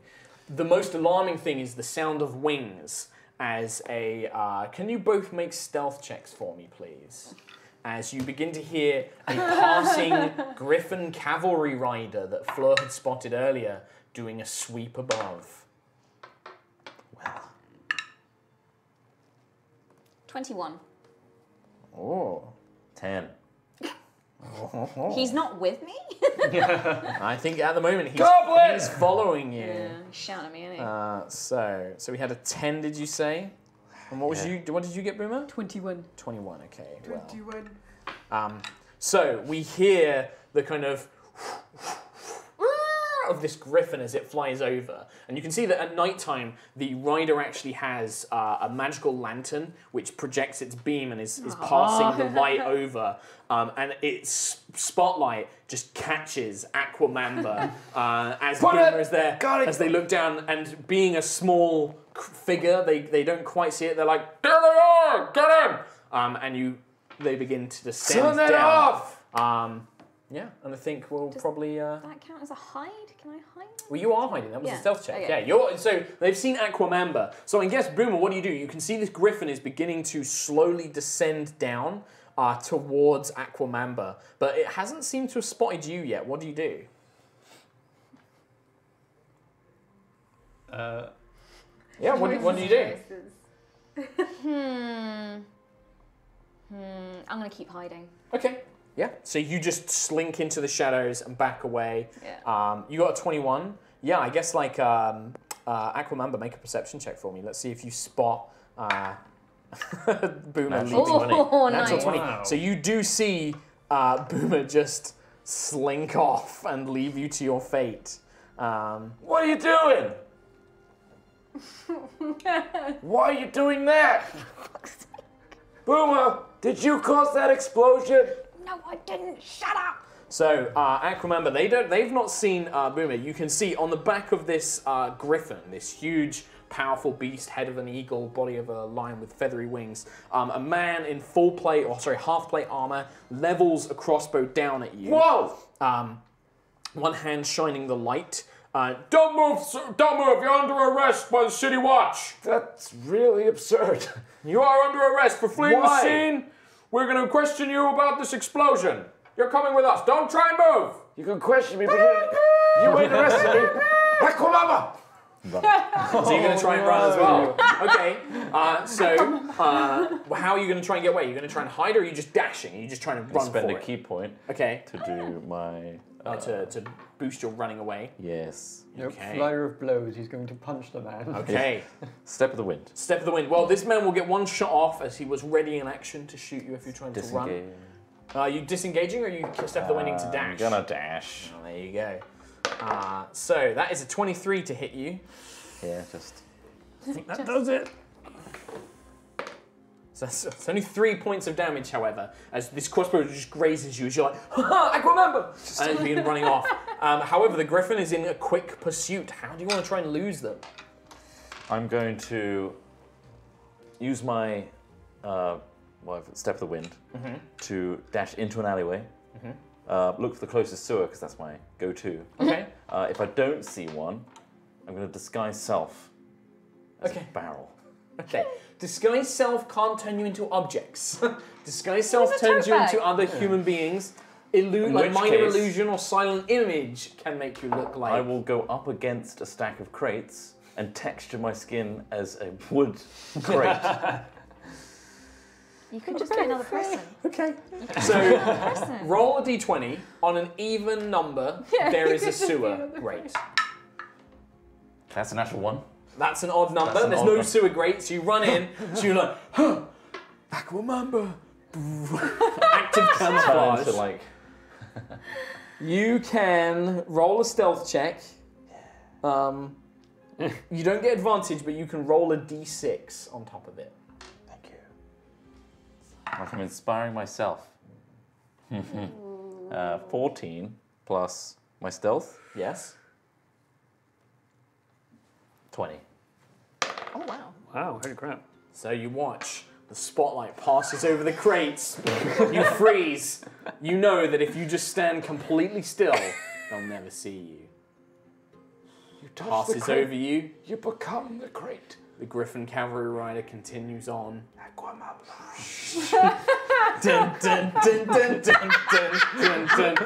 The most alarming thing is the sound of wings as a... can you both make stealth checks for me, please? As you begin to hear a passing griffin cavalry rider that Fleur had spotted earlier doing a sweep above. Well. 21. Oh, 10. He's not with me? I think at the moment he's following you. Yeah, he's shouting at me, isn't he? So we had a 10, did you say? And what was you? What did you get, Boomer? 21. 21. Okay. 21. Well. So we hear the kind of of this griffin as it flies over, and you can see that at nighttime the rider actually has a magical lantern which projects its beam and is passing the light over, and its spotlight just catches Aquamamba as Boomer is there. As they look down, and being a small figure, they don't quite see it. They're like, "Get him! Get him!" And they begin to descend down. Turn that off. Yeah, and I think we'll probably... that count as a hide? Can I hide? Well, you are hiding. That was a stealth check. Okay. Yeah, so they've seen Aquamamba. So I guess, Boomer, what do? You can see this griffin is beginning to slowly descend down towards Aquamamba, but it hasn't seemed to have spotted you yet. What do you do? Yeah, what do you do? I'm going to keep hiding. Okay. Yeah, so you just slink into the shadows and back away. Yeah. You got a 21. Yeah, I guess like Aquamamba, make a perception check for me. Let's see if you spot Boomer. Natural 20. Wow. So you do see Boomer just slink off and leave you to your fate. What are you doing? Why are you doing that? Boomer, did you cause that explosion? No, I didn't. Shut up. So, Aquamamba, they've not seen Boomer. You can see on the back of this griffin, this huge, powerful beast, head of an eagle, body of a lion with feathery wings, a man in half plate armor levels a crossbow down at you. Whoa! One hand shining the light. Don't move, sir. Don't move. You're under arrest by the city watch. That's really absurd. You are under arrest for fleeing the scene. We're going to question you about this explosion. You're coming with us. Don't try and move. You can question me, but you ain't arrested me. Aquamamba. So you're going to try and run as well. Okay. How are you going to try and get away? You're going to try and hide, or are you just dashing? Are you just trying to run? Spend a key point. Okay. To do my. To boost your running away. Yes. Okay. Flyer of blows. He's going to punch the man. Okay. Step of the wind. Step of the wind. Well, this man will get one shot off as he was ready in action to shoot you if you're trying to run. Are you disengaging, or are you step of the winding to dash? I'm gonna dash. Oh, there you go. So that is a 23 to hit you. Yeah, I think that does it. So it's only 3 points of damage, however, as this crossbow just grazes you as you're like, "Ha, Aquamamba!" and begin running off. However, the griffin is in a quick pursuit. How do you want to try and lose them? I'm going to use my step of the wind to dash into an alleyway. Look for the closest sewer, because that's my go-to. Okay. If I don't see one, I'm going to disguise self as a barrel. Okay. Disguise self can't turn you into objects. Disguise self turns you into other human beings. Illusion or silent image can make you look like... I will go up against a stack of crates and texture my skin as a wood crate. You could just get another person. Okay. So, roll a d20. On an even number, there is a sewer grate. That's a natural one. That's an odd number. There's no sewer grate, so you run in, so you're like, "Huh, Aquamamba." Active camouflage. You can roll a stealth check. You don't get advantage, but you can roll a d6 on top of it. Thank you. I'm inspiring myself. 14 plus my stealth. Yes. 20. Oh, wow. Wow, holy crap. So you watch. The spotlight passes over the crates. You freeze. You know that if you just stand completely still, they'll never see you. You touch passes the over you. You become the crate. The Griffin Cavalry Rider continues on. Aquamabla. Dun, dun, dun, dun, dun, dun, dun, dun.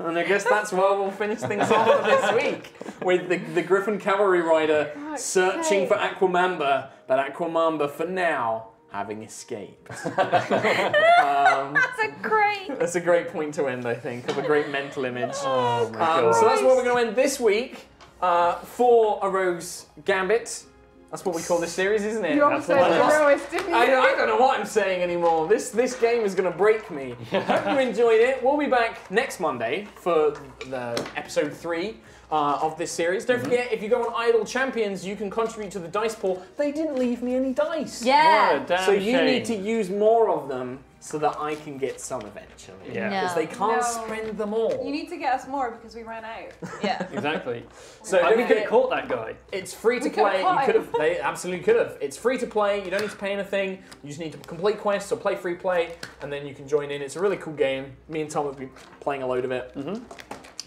And I guess that's where we'll finish things off this week, with the Griffin Cavalry Rider searching for Aquamamba, but Aquamamba, for now, having escaped. That's a great point to end, I think, of a great mental image. Oh, my God. So that's what we're going to end this week for A Rogue's Gambit. That's what we call this series, isn't it? You almost said Aerois, didn't you? I don't know what I'm saying anymore. This game is going to break me. Hope you enjoyed it. We'll be back next Monday for the episode 3 of this series. Don't forget, if you go on Idle Champions, you can contribute to the dice pool. They didn't leave me any dice. Yeah. So you need to use more of them so that I can get some eventually. Yeah. Because they can't spend them all. You need to get us more because we ran out. Yeah. Exactly. So we could have caught that guy. It's free to play. You could have. They absolutely could have. It's free to play. You don't need to pay anything. You just need to complete quests or play free play, and then you can join in. It's a really cool game. Me and Tom have been playing a load of it.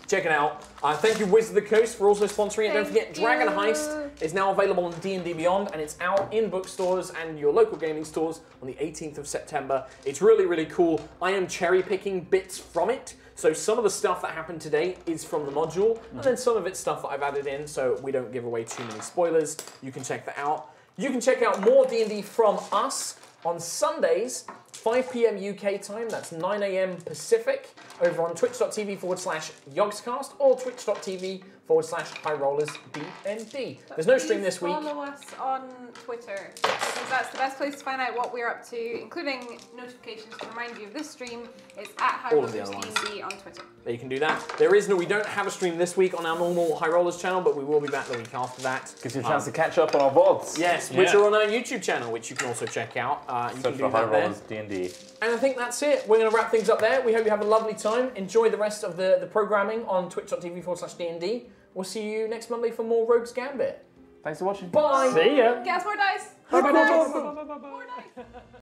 Check it out. Thank you, Wizards of the Coast, for also sponsoring it. Don't forget, Dragon Heist is now available on D&D Beyond, and it's out in bookstores and your local gaming stores on the 18th of September. It's really, really cool. I am cherry-picking bits from it. So some of the stuff that happened today is from the module, and then some of it's stuff that I've added in, so we don't give away too many spoilers. You can check that out. You can check out more D&D from us on Sundays, 5 PM UK time, that's 9 AM Pacific, over on twitch.tv/Yogscast or twitch.tv/High Rollers DND. There's no stream this week. Follow us on Twitter, because that's the best place to find out what we're up to, including notifications to remind you of this stream. It's at High Rollers DND on Twitter. There you can do that. There is no, we don't have a stream this week on our normal High Rollers channel, but we will be back the week after that. Gives you a chance to catch up on our VODs. Yes, which are on our YouTube channel, which you can also check out. You can do that there. D&D. And I think that's it. We're going to wrap things up there. We hope you have a lovely time. Enjoy the rest of the programming on twitch.tv/DND. We'll see you next Monday for more Rogue's Gambit. Thanks for watching. Bye. See ya. Get us more dice. Bye. More dice.